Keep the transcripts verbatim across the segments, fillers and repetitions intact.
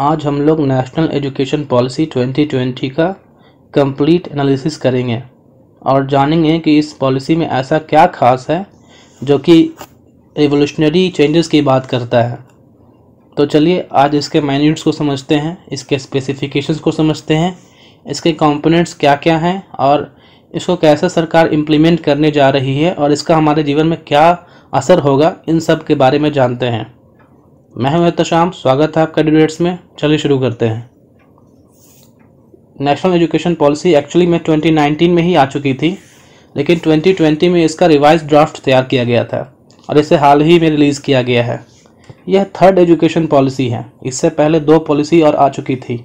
आज हम लोग national education policy twenty twenty का कंप्लीट एनालिसिस करेंगे और जानेंगे कि इस पॉलिसी में ऐसा क्या खास है जो कि रिवोल्यूशनरी चेंजेस की बात करता है। तो चलिए आज इसके माइन्यूट्स को समझते हैं, इसके स्पेसिफिकेशंस को समझते हैं, इसके कंपोनेंट्स क्या क्या हैं और इसको कैसे सरकार इम्प्लीमेंट करने जा रही है और इसका हमारे जीवन में क्या असर होगा, इन सब के बारे में जानते हैं। मैं हूं एहतशाम, स्वागत है आपका डिबेट्स में। चलिए शुरू करते हैं। नेशनल एजुकेशन पॉलिसी एक्चुअली में ट्वेंटी नाइनटीन में ही आ चुकी थी, लेकिन ट्वेंटी ट्वेंटी में इसका रिवाइज ड्राफ्ट तैयार किया गया था और इसे हाल ही में रिलीज़ किया गया है। यह थर्ड एजुकेशन पॉलिसी है, इससे पहले दो पॉलिसी और आ चुकी थी।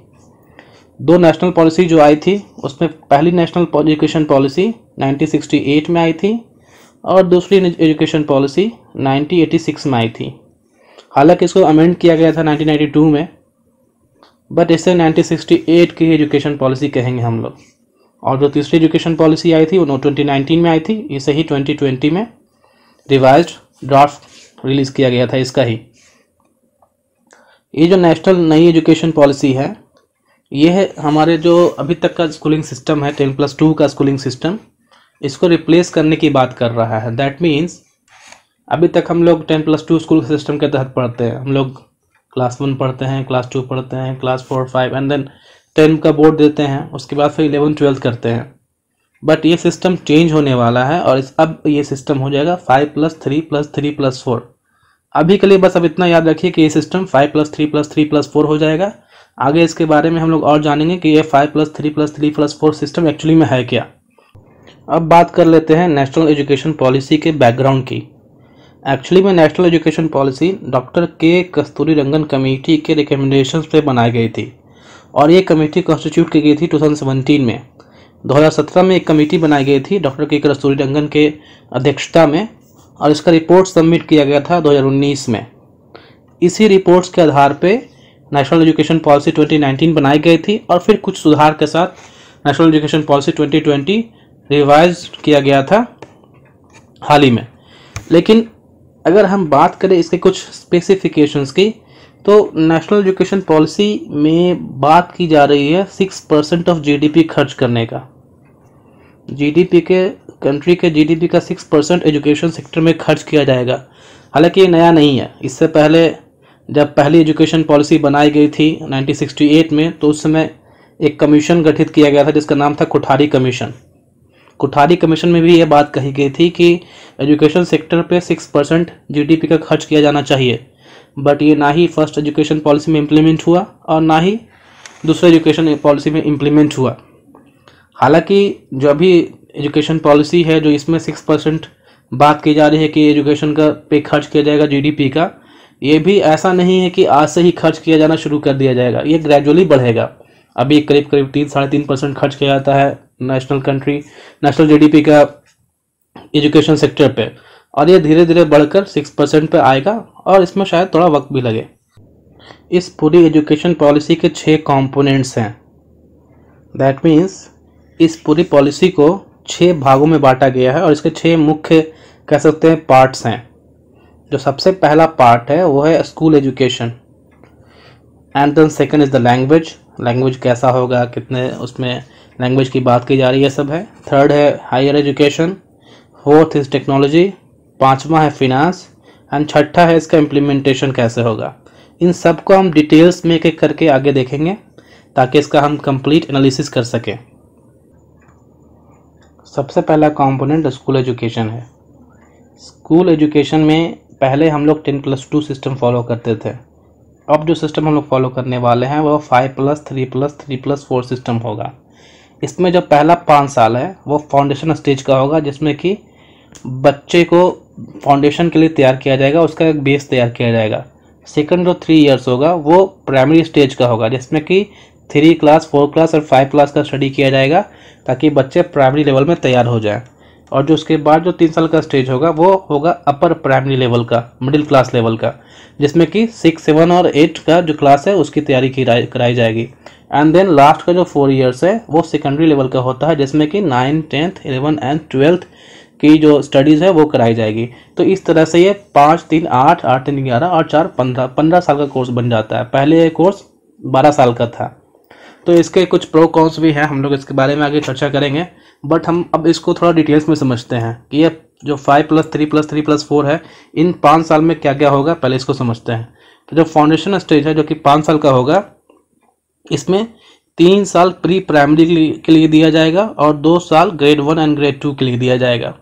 दो नेशनल पॉलिसी जो आई थी उसमें पहली national education policy nineteen sixty eight में आई थी और दूसरी education policy nineteen eighty six में आई थी। हालांकि इसको अमेंड किया गया था नाइनटीन नाइंटी टू में, बट इसे नाइनटीन सिक्सटी एट की एजुकेशन पॉलिसी कहेंगे हम लोग। और जो तीसरी एजुकेशन पॉलिसी आई थी वो नो ट्वेंटी नाइनटीन में आई थी, इसे ही ट्वेंटी ट्वेंटी में रिवाइज ड्राफ्ट रिलीज़ किया गया था इसका ही। ये जो नेशनल नई एजुकेशन पॉलिसी है, यह हमारे जो अभी तक का स्कूलिंग सिस्टम है टेन प्लस टू का स्कूलिंग सिस्टम, इसको रिप्लेस करने की बात कर रहा है। दैट मीन्स अभी तक हम लोग ten plus two school system के तहत पढ़ते हैं, हम लोग क्लास वन पढ़ते हैं, क्लास टू पढ़ते हैं, class four five and then ten का बोर्ड देते हैं, उसके बाद फिर इलेवन ट्वेल्थ करते हैं। बट ये सिस्टम चेंज होने वाला है और इस अब ये सिस्टम हो जाएगा five plus three plus three plus four. अभी के लिए बस अब इतना याद रखिए कि ये system five plus three plus three plus four हो जाएगा। आगे इसके बारे में हम लोग और जानेंगे कि ये five plus three plus three plus four system actually में है क्या। अब बात कर लेते हैं नेशनल एजुकेशन पॉलिसी के बैकग्राउंड की। एक्चुअली में national education policy doctor K Kasturirangan committee के रिकमेंडेशंस पे बनाई गई थी और ये कमेटी कॉन्स्टिट्यूट की गई थी ट्वेंटी सेवनटीन में। दो हज़ार सत्रह में एक कमेटी बनाई गई थी डॉक्टर के कस्तूरीरंगन के अध्यक्षता में और इसका रिपोर्ट सबमिट किया गया था दो हज़ार उन्नीस में। इसी रिपोर्ट्स के आधार पे national education policy twenty nineteen बनाई गई थी और फिर कुछ सुधार के साथ national education policy twenty twenty revise किया गया था हाल ही में। लेकिन अगर हम बात करें इसके कुछ स्पेसिफिकेशंस की, तो नेशनल एजुकेशन पॉलिसी में बात की जा रही है सिक्स परसेंट ऑफ जीडीपी खर्च करने का। जीडीपी के कंट्री के जीडीपी का सिक्स परसेंट एजुकेशन सेक्टर में खर्च किया जाएगा। हालांकि ये नया नहीं है, इससे पहले जब पहली एजुकेशन पॉलिसी बनाई गई थी नाइनटीन सिक्सटी एट में, तो उस समय एक कमीशन गठित किया गया था जिसका नाम था कोठारी कमीशन। कोठारी कमीशन में भी ये बात कही गई थी कि एजुकेशन सेक्टर पे सिक्स परसेंट जीडीपी का खर्च किया जाना चाहिए, बट ये ना ही फर्स्ट एजुकेशन पॉलिसी में इम्प्लीमेंट हुआ और ना ही दूसरे एजुकेशन पॉलिसी में इम्प्लीमेंट हुआ। हालांकि जो अभी एजुकेशन पॉलिसी है, जो इसमें सिक्स परसेंट बात की जा रही है कि एजुकेशन का पे खर्च किया जाएगा जीडीपी का, ये भी ऐसा नहीं है कि आज से ही खर्च किया जाना शुरू कर दिया जाएगा, ये ग्रेजुअली बढ़ेगा। अभी करीब करीब तीन साढ़े तीन परसेंट खर्च किया जाता है नेशनल कंट्री नेशनल जीडीपी का एजुकेशन सेक्टर पे, और ये धीरे धीरे बढ़कर सिक्स परसेंट पर आएगा और इसमें शायद थोड़ा वक्त भी लगे। इस पूरी एजुकेशन पॉलिसी के छः कंपोनेंट्स हैं। दैट मीन्स इस पूरी पॉलिसी को छः भागों में बांटा गया है और इसके छः मुख्य कह सकते हैं पार्ट्स हैं। जो सबसे पहला पार्ट है वो है school education, and then second is the language, language कैसा होगा, कितने उसमें लैंग्वेज की बात की जा रही है, सब है। थर्ड है higher education, fourth is technology, पांचवा है फिनांस एंड छठा है इसका इम्प्लीमेंटेशन कैसे होगा। इन सब को हम डिटेल्स में एक एक करके आगे देखेंगे ताकि इसका हम कंप्लीट एनालिसिस कर सकें। सबसे पहला कंपोनेंट स्कूल एजुकेशन है। स्कूल एजुकेशन में पहले हम लोग ten plus two system follow करते थे, अब जो सिस्टम हम लोग फॉलो करने वाले हैं वह five plus three plus three plus four system होगा। इसमें जो पहला पाँच साल है वो फाउंडेशन स्टेज का होगा, जिसमें कि बच्चे को फाउंडेशन के लिए तैयार किया जाएगा, उसका एक बेस तैयार किया जाएगा। सेकंड जो थ्री इयर्स होगा वो प्राइमरी स्टेज का होगा, जिसमें कि थ्री क्लास फोर क्लास और फाइव क्लास का स्टडी किया जाएगा ताकि बच्चे प्राइमरी लेवल में तैयार हो जाएँ। और जो उसके बाद जो तीन साल का स्टेज होगा वो होगा अपर प्राइमरी लेवल का, मिडिल क्लास लेवल का, जिसमें कि सिक्स सेवन और एट का जो क्लास है उसकी तैयारी कराई जाएगी। एंड देन लास्ट का जो फोर इयर्स है वो सेकेंडरी लेवल का होता है, जिसमें कि nine tenth eleven and twelfth की जो स्टडीज़ है वो कराई जाएगी। तो इस तरह से ये पाँच तीन आठ, आठ तीन ग्यारह और चार पंद्रह पंद्रह साल का कोर्स बन जाता है। पहले ये कोर्स बारह साल का था। तो इसके कुछ प्रो कॉन्स भी हैं, हम लोग इसके बारे में आगे चर्चा करेंगे, बट हम अब इसको थोड़ा डिटेल्स में समझते हैं कि ये जो five plus three plus three plus four है इन पाँच साल में क्या क्या होगा, पहले इसको समझते हैं। तो जो फाउंडेशन स्टेज है जो कि पाँच साल का होगा, इसमें तीन साल प्री प्राइमरी के लिए दिया जाएगा और दो साल grade one and grade two के लिए दिया जाएगा।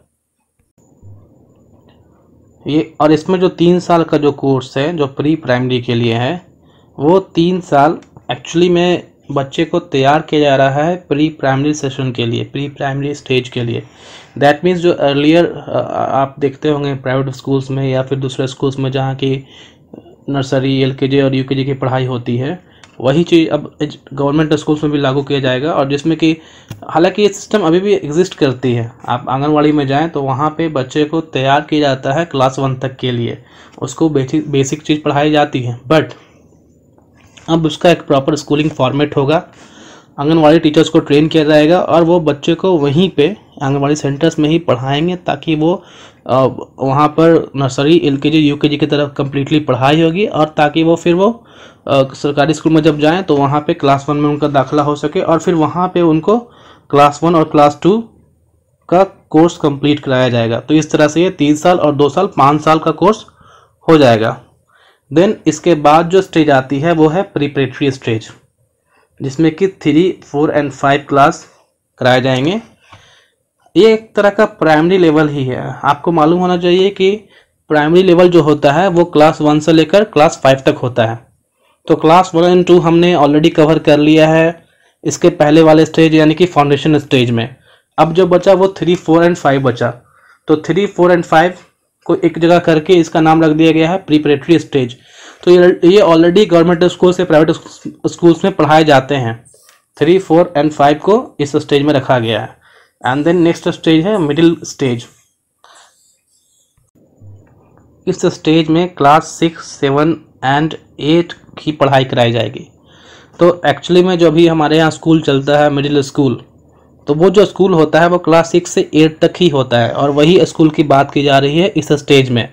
ये और इसमें जो तीन साल का जो कोर्स है जो प्री प्राइमरी के लिए है वो तीन साल एक्चुअली में बच्चे को तैयार किया जा रहा है प्री प्राइमरी सेशन के लिए, प्री प्राइमरी स्टेज के लिए। दैट मीन्स जो अर्लियर आप देखते होंगे प्राइवेट स्कूल्स में या फिर दूसरे स्कूल्स में जहाँ की नर्सरी एल के जी और यू के जी की पढ़ाई होती है, वही चीज़ अब गवर्नमेंट स्कूल्स में भी लागू किया जाएगा। और जिसमें कि हालांकि ये सिस्टम अभी भी एग्जिस्ट करती है, आप आंगनवाड़ी में जाएं तो वहाँ पे बच्चे को तैयार किया जाता है क्लास वन तक के लिए, उसको बेसिक बेसिक चीज़ पढ़ाई जाती है, बट अब उसका एक प्रॉपर स्कूलिंग फॉर्मेट होगा, आंगनवाड़ी टीचर्स को ट्रेन किया जाएगा और वो बच्चे को वहीं पर आंगनवाड़ी सेंटर्स में ही पढ़ाएंगे, ताकि वो वहाँ पर नर्सरी एल के जी यू के जी की तरफ कम्प्लीटली पढ़ाई होगी और ताकि वो फिर वो सरकारी स्कूल में जब जाएं तो वहाँ पे क्लास वन में उनका दाखिला हो सके और फिर वहाँ पे उनको क्लास वन और क्लास टू का कोर्स कंप्लीट कराया जाएगा। तो इस तरह से ये तीन साल और दो साल पाँच साल का कोर्स हो जाएगा। देन इसके बाद जो स्टेज आती है वो है प्रिपरेटरी स्टेज, जिसमें कि three four and five class कराए जाएंगे। ये एक तरह का प्राइमरी लेवल ही है। आपको मालूम होना चाहिए कि प्राइमरी लेवल जो होता है वो क्लास वन से लेकर क्लास फाइव तक होता है। तो क्लास वन एंड टू हमने ऑलरेडी कवर कर लिया है इसके पहले वाले स्टेज यानी कि फाउंडेशन स्टेज में। अब जो बचा वो थ्री फोर एंड फाइव बचा। तो थ्री फोर एंड फाइव को एक जगह करके इसका नाम रख दिया गया है प्रिपरेटरी स्टेज। तो ये ऑलरेडी गवर्नमेंट स्कूल से प्राइवेट स्कूल्स में पढ़ाए जाते हैं। थ्री फोर एंड फाइव को इस स्टेज में रखा गया है। एंड देन नेक्स्ट स्टेज है मिडिल स्टेज। इस स्टेज में class six seven and eight की पढ़ाई कराई जाएगी। तो एक्चुअली में जो अभी हमारे यहाँ स्कूल चलता है मिडिल स्कूल, तो वो जो स्कूल होता है वो क्लास सिक्स से एट तक ही होता है और वही स्कूल की बात की जा रही है इस स्टेज में।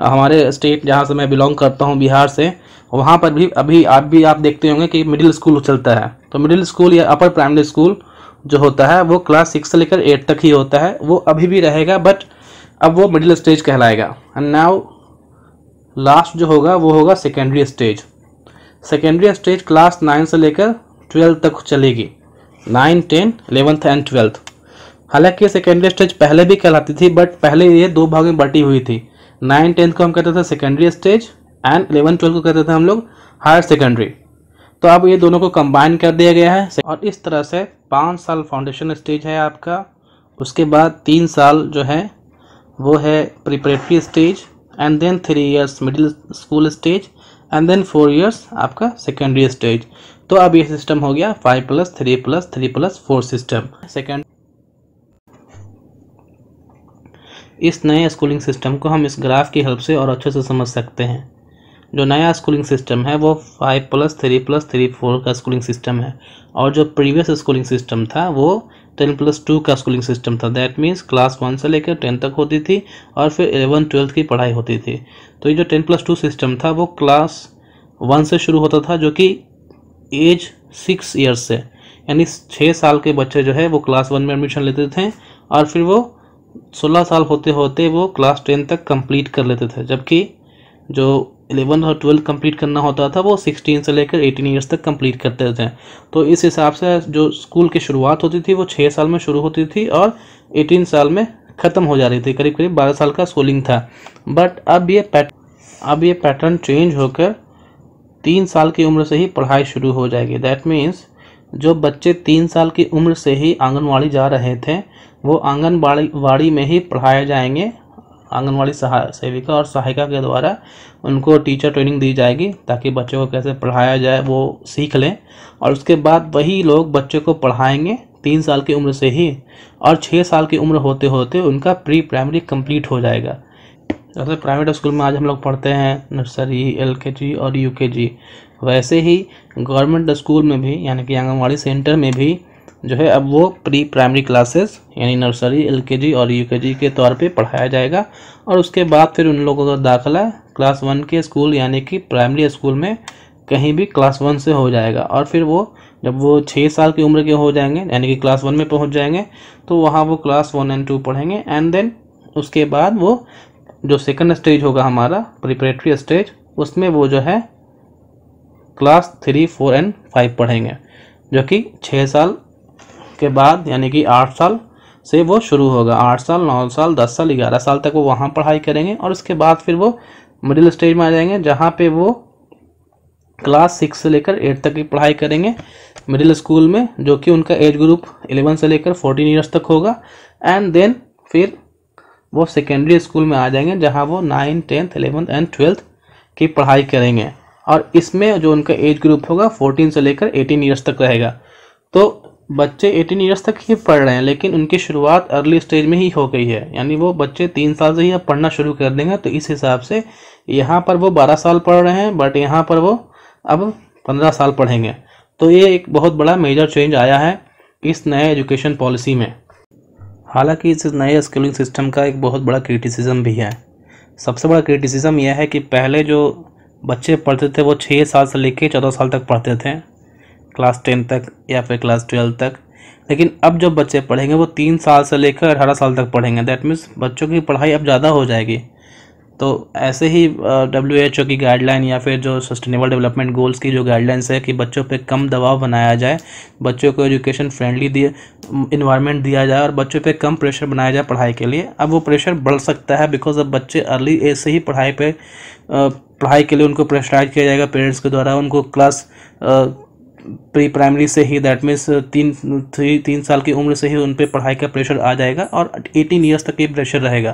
हमारे स्टेट जहाँ से मैं बिलोंग करता हूँ बिहार से, वहाँ पर भी अभी आप भी आप देखते होंगे कि मिडिल स्कूल चलता है। तो मिडिल स्कूल या अपर प्राइमरी स्कूल जो होता है वो क्लास सिक्स से लेकर एट तक ही होता है, वो अभी भी रहेगा, बट अब वो मिडिल स्टेज कहलाएगा। एंड नाउ लास्ट जो होगा वो होगा secondary stage. Secondary stage class nine से लेकर ट्वेल्थ तक चलेगी, nine ten eleventh and twelfth. हालांकि ये सेकेंडरी स्टेज पहले भी कहलाती थी, बट पहले ये दो भाग में बटी हुई थी। नाइन टेंथ को हम कहते थे secondary stage and eleven twelfth को कहते थे हम लोग हायर सेकेंडरी। तो अब ये दोनों को कंबाइन कर दिया गया है और इस तरह से पाँच साल फाउंडेशन स्टेज है आपका, उसके बाद तीन साल जो है वो है preparatory stage and then three years middle school stage and then four years आपका सेकेंडरी स्टेज। तो अब ये सिस्टम हो गया five plus three plus three plus four system. Second इस नए स्कूलिंग सिस्टम को हम इस ग्राफ की हेल्प से और अच्छे से समझ सकते हैं। जो नया स्कूलिंग सिस्टम है वो five plus three plus three four का स्कूलिंग सिस्टम है और जो प्रीवियस स्कूलिंग सिस्टम था वो टेन प्लस टू का स्कूलिंग सिस्टम था। दैट मीन्स क्लास वन से लेकर टेन तक होती थी और फिर एलेवन ट्वेल्थ की पढ़ाई होती थी। तो ये जो टेन प्लस टू सिस्टम था वो क्लास वन से शुरू होता था, जो कि एज सिक्स ईयर्स से, यानी छः साल के बच्चे जो है वो क्लास वन में एडमिशन लेते थे और फिर वो सोलह साल होते होते वो क्लास टेन तक कंप्लीट कर लेते थे, जबकि जो इलेवन और ट्वेल्थ कंप्लीट करना होता था वो सिक्सटीन से लेकर एटीन ईयर्स तक कंप्लीट करते थे। तो इस हिसाब से जो स्कूल की शुरुआत होती थी वो छः साल में शुरू होती थी और एटीन साल में ख़त्म हो जा रही थी, करीब करीब बारह साल का स्कूलिंग था। बट अब ये पैट अब ये पैटर्न चेंज होकर तीन साल की उम्र से ही पढ़ाई शुरू हो जाएगी। दैट मीन्स जो बच्चे तीन साल की उम्र से ही आंगनवाड़ी जा रहे थे वो आंगनबाड़ी वाड़ी में ही पढ़ाए जाएंगे। आंगनवाड़ी सेविका और सहायिका के द्वारा उनको टीचर ट्रेनिंग दी जाएगी ताकि बच्चों को कैसे पढ़ाया जाए वो सीख लें और उसके बाद वही लोग बच्चे को पढ़ाएंगे तीन साल की उम्र से ही और छः साल की उम्र होते होते उनका प्री प्राइमरी कंप्लीट हो जाएगा। जैसे प्राइवेट स्कूल में आज हम लोग पढ़ते हैं नर्सरी एल के जी और यू के जी, वैसे ही गवर्नमेंट स्कूल में भी यानी कि आंगनवाड़ी सेंटर में भी जो है अब वो प्री प्राइमरी क्लासेस यानी नर्सरी एलकेजी और यूकेजी के तौर पे पढ़ाया जाएगा और उसके बाद फिर उन लोगों का दाखिला क्लास वन के स्कूल यानी कि प्राइमरी स्कूल में कहीं भी क्लास वन से हो जाएगा। और फिर वो जब वो छः साल की उम्र के हो जाएंगे यानी कि क्लास वन में पहुंच जाएंगे तो वहाँ वो क्लास वन एंड टू पढ़ेंगे एंड देन उसके बाद वो जो सेकंड स्टेज होगा हमारा प्रिपरेटरी स्टेज, उसमें वो जो है class three four and five पढ़ेंगे, जो कि छः साल के बाद यानी कि आठ साल से वो शुरू होगा। आठ साल नौ साल दस साल ग्यारह साल तक वो वहाँ पढ़ाई करेंगे और उसके बाद फिर वो मिडिल स्टेज में आ जाएंगे जहाँ पे वो क्लास सिक्स से लेकर एट तक की पढ़ाई करेंगे मिडिल स्कूल में, जो कि उनका एज ग्रुप एलेवन से लेकर फोर्टीन ईयर्स तक होगा। एंड देन फिर वो सेकेंडरी स्कूल में आ जाएंगे जहाँ वो nine tenth eleventh and twelfth की पढ़ाई करेंगे और इसमें जो उनका एज ग्रुप होगा फोर्टीन से लेकर एटीन ईयर्स तक रहेगा। तो बच्चे एटीन ईयर्स तक ही पढ़ रहे हैं लेकिन उनकी शुरुआत अर्ली स्टेज में ही हो गई है, यानी वो बच्चे तीन साल से ही अब पढ़ना शुरू कर देंगे। तो इस हिसाब से यहाँ पर वो बारह साल पढ़ रहे हैं बट यहाँ पर वो अब पंद्रह साल पढ़ेंगे। तो ये एक बहुत बड़ा मेजर चेंज आया है इस नए एजुकेशन पॉलिसी में। हालांकि इस नए स्कूलिंग सिस्टम का एक बहुत बड़ा क्रिटिसिज्म भी है। सबसे बड़ा क्रिटिसिज्म यह है कि पहले जो बच्चे पढ़ते थे वो छः साल से लेकर चौदह साल तक पढ़ते थे, क्लास टेन तक या फिर क्लास ट्वेल्व तक। लेकिन अब जब बच्चे पढ़ेंगे वो तीन साल से लेकर अठारह साल तक पढ़ेंगे। दैट मीन्स बच्चों की पढ़ाई अब ज़्यादा हो जाएगी। तो ऐसे ही डब्ल्यू एच ओ की गाइडलाइन या फिर जो सस्टेनेबल डेवलपमेंट गोल्स की जो गाइडलाइंस है कि बच्चों पे कम दबाव बनाया जाए, बच्चों को एजुकेशन फ्रेंडली दिए इन्वायरमेंट दिया जाए और बच्चों पे कम प्रेशर बनाया जाए पढ़ाई के लिए, अब वो प्रेशर बढ़ सकता है बिकॉज अब बच्चे अर्ली एज से ही पढ़ाई पे पढ़ाई के लिए उनको प्रेशराइज किया जाएगा पेरेंट्स के द्वारा। उनको क्लास प्री प्राइमरी से ही दैट मीन्स तीन थ्री तीन साल की उम्र से ही उन पर पढ़ाई का प्रेशर आ जाएगा और एटीन ईयर्स तक ये प्रेशर रहेगा।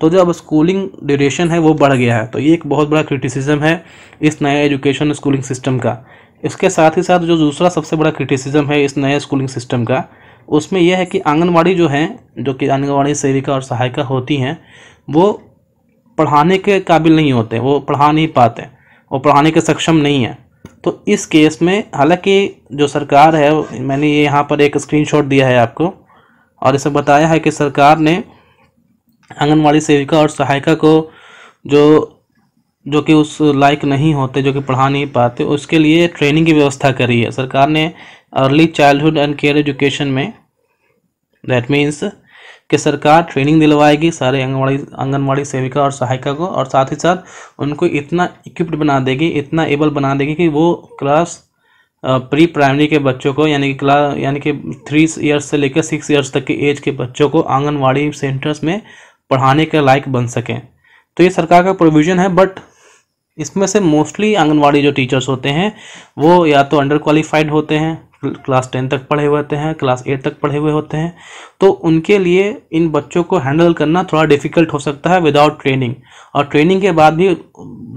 तो जो अब स्कूलिंग ड्यूरेशन है वो बढ़ गया है। तो ये एक बहुत बड़ा क्रिटिसिज्म है इस नए एजुकेशन स्कूलिंग सिस्टम का। इसके साथ ही साथ जो दूसरा सबसे बड़ा क्रिटिसिज्म है इस नए स्कूलिंग सिस्टम का, उसमें यह है कि आंगनबाड़ी जो है, जो कि आंगनबाड़ी सेविका और सहायिका होती हैं, वो पढ़ाने के काबिल नहीं होते, वो पढ़ा नहीं पाते, वो पढ़ाने के सक्षम नहीं है। तो इस केस में हालांकि जो सरकार है, मैंने ये यहाँ पर एक स्क्रीनशॉट दिया है आपको और इसे बताया है कि सरकार ने आंगनवाड़ी सेविका और सहायिका को जो जो कि उस लायक नहीं होते, जो कि पढ़ा नहीं पाते, उसके लिए ट्रेनिंग की व्यवस्था करी है। सरकार ने early childhood and care education में दैट मीन्स कि सरकार ट्रेनिंग दिलवाएगी सारे आंगनवाड़ी आंगनवाड़ी सेविका और सहायिका को और साथ ही साथ उनको इतना इक्विप्ड बना देगी, इतना एबल बना देगी कि वो क्लास प्री प्राइमरी के बच्चों को यानी कि क्लास यानी कि थ्री इयर्स से लेकर सिक्स इयर्स तक के एज के बच्चों को आंगनवाड़ी सेंटर्स में पढ़ाने के लायक बन सकें। तो ये सरकार का प्रोविज़न है, बट इसमें से मोस्टली आंगनवाड़ी जो टीचर्स होते हैं वो या तो अंडर क्वालिफाइड होते हैं, क्लास टेन तक पढ़े हुए होते हैं, क्लास एट तक पढ़े हुए होते हैं, तो उनके लिए इन बच्चों को हैंडल करना थोड़ा डिफ़िकल्ट हो सकता है विदाउट ट्रेनिंग। और ट्रेनिंग के बाद भी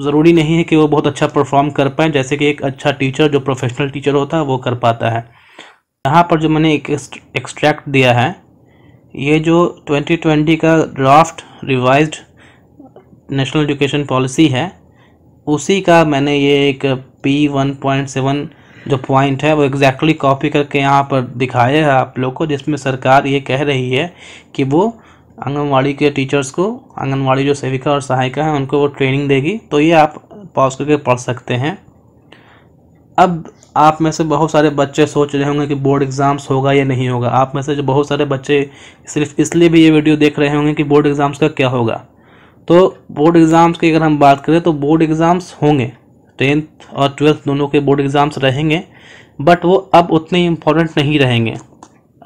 ज़रूरी नहीं है कि वो बहुत अच्छा परफॉर्म कर पाएँ, जैसे कि एक अच्छा टीचर जो प्रोफेशनल टीचर होता है वो कर पाता है। यहाँ पर जो मैंने एक एक्सट्रैक्ट दिया है, ये जो ट्वेंटी ट्वेंटी का draft revised national education policy है, उसी का मैंने ये एक पी वन पॉइंट सेवन जो पॉइंट है वो एग्जैक्टली कॉपी करके यहाँ पर दिखाया है आप लोग को, जिसमें सरकार ये कह रही है कि वो आंगनवाड़ी के टीचर्स को, आंगनवाड़ी जो सेविका और सहायिका हैं, उनको वो ट्रेनिंग देगी। तो ये आप पॉज करके पढ़ सकते हैं। अब आप में से बहुत सारे बच्चे सोच रहे होंगे कि बोर्ड एग्ज़ाम्स होगा या नहीं होगा। आप में से जो बहुत सारे बच्चे सिर्फ इसलिए भी ये वीडियो देख रहे होंगे कि बोर्ड एग्ज़ाम्स का क्या होगा। तो बोर्ड एग्ज़ाम्स की अगर हम बात करें तो बोर्ड एग्ज़ाम्स होंगे, टेंथ और ट्वेल्थ दोनों के बोर्ड एग्ज़ाम्स रहेंगे, बट वो अब उतने इम्पोर्टेंट नहीं रहेंगे।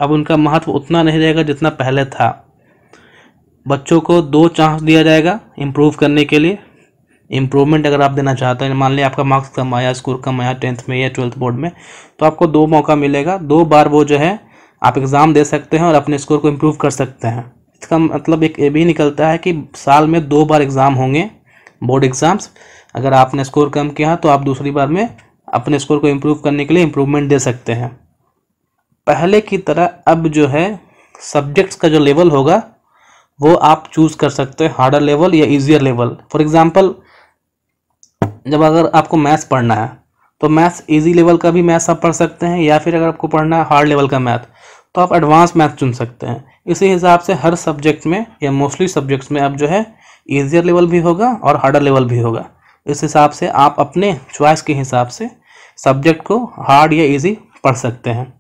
अब उनका महत्व उतना नहीं रहेगा जितना पहले था। बच्चों को दो चांस दिया जाएगा इम्प्रूव करने के लिए। इम्प्रूवमेंट अगर आप देना चाहते हैं, मान लें आपका मार्क्स कम आया, स्कोर कम आया टेंथ में या ट्वेल्थ बोर्ड में, तो आपको दो मौका मिलेगा, दो बार वो जो है आप एग्ज़ाम दे सकते हैं और अपने स्कोर को इम्प्रूव कर सकते हैं। इसका मतलब एक ये भी निकलता है कि साल में दो बार एग्ज़ाम होंगे, बोर्ड एग्ज़ाम्स। अगर आपने स्कोर कम किया तो आप दूसरी बार में अपने स्कोर को इम्प्रूव करने के लिए इम्प्रूवमेंट दे सकते हैं। पहले की तरह अब जो है सब्जेक्ट्स का जो लेवल होगा वो आप चूज़ कर सकते हैं, हार्डर लेवल या इजियर लेवल। फॉर एग्जांपल, जब अगर आपको मैथ्स पढ़ना है तो मैथ्स इजी लेवल का भी मैथ्स आप पढ़ सकते हैं, या फिर अगर आपको पढ़ना है हार्ड लेवल का मैथ तो आप एडवांस मैथ चुन सकते हैं। इसी हिसाब से हर सब्जेक्ट में या मोस्टली सब्जेक्ट्स में अब जो है ईजियर लेवल भी होगा और हार्डर लेवल भी होगा। इस हिसाब से आप अपने चॉइस के हिसाब से सब्जेक्ट को हार्ड या इजी पढ़ सकते हैं।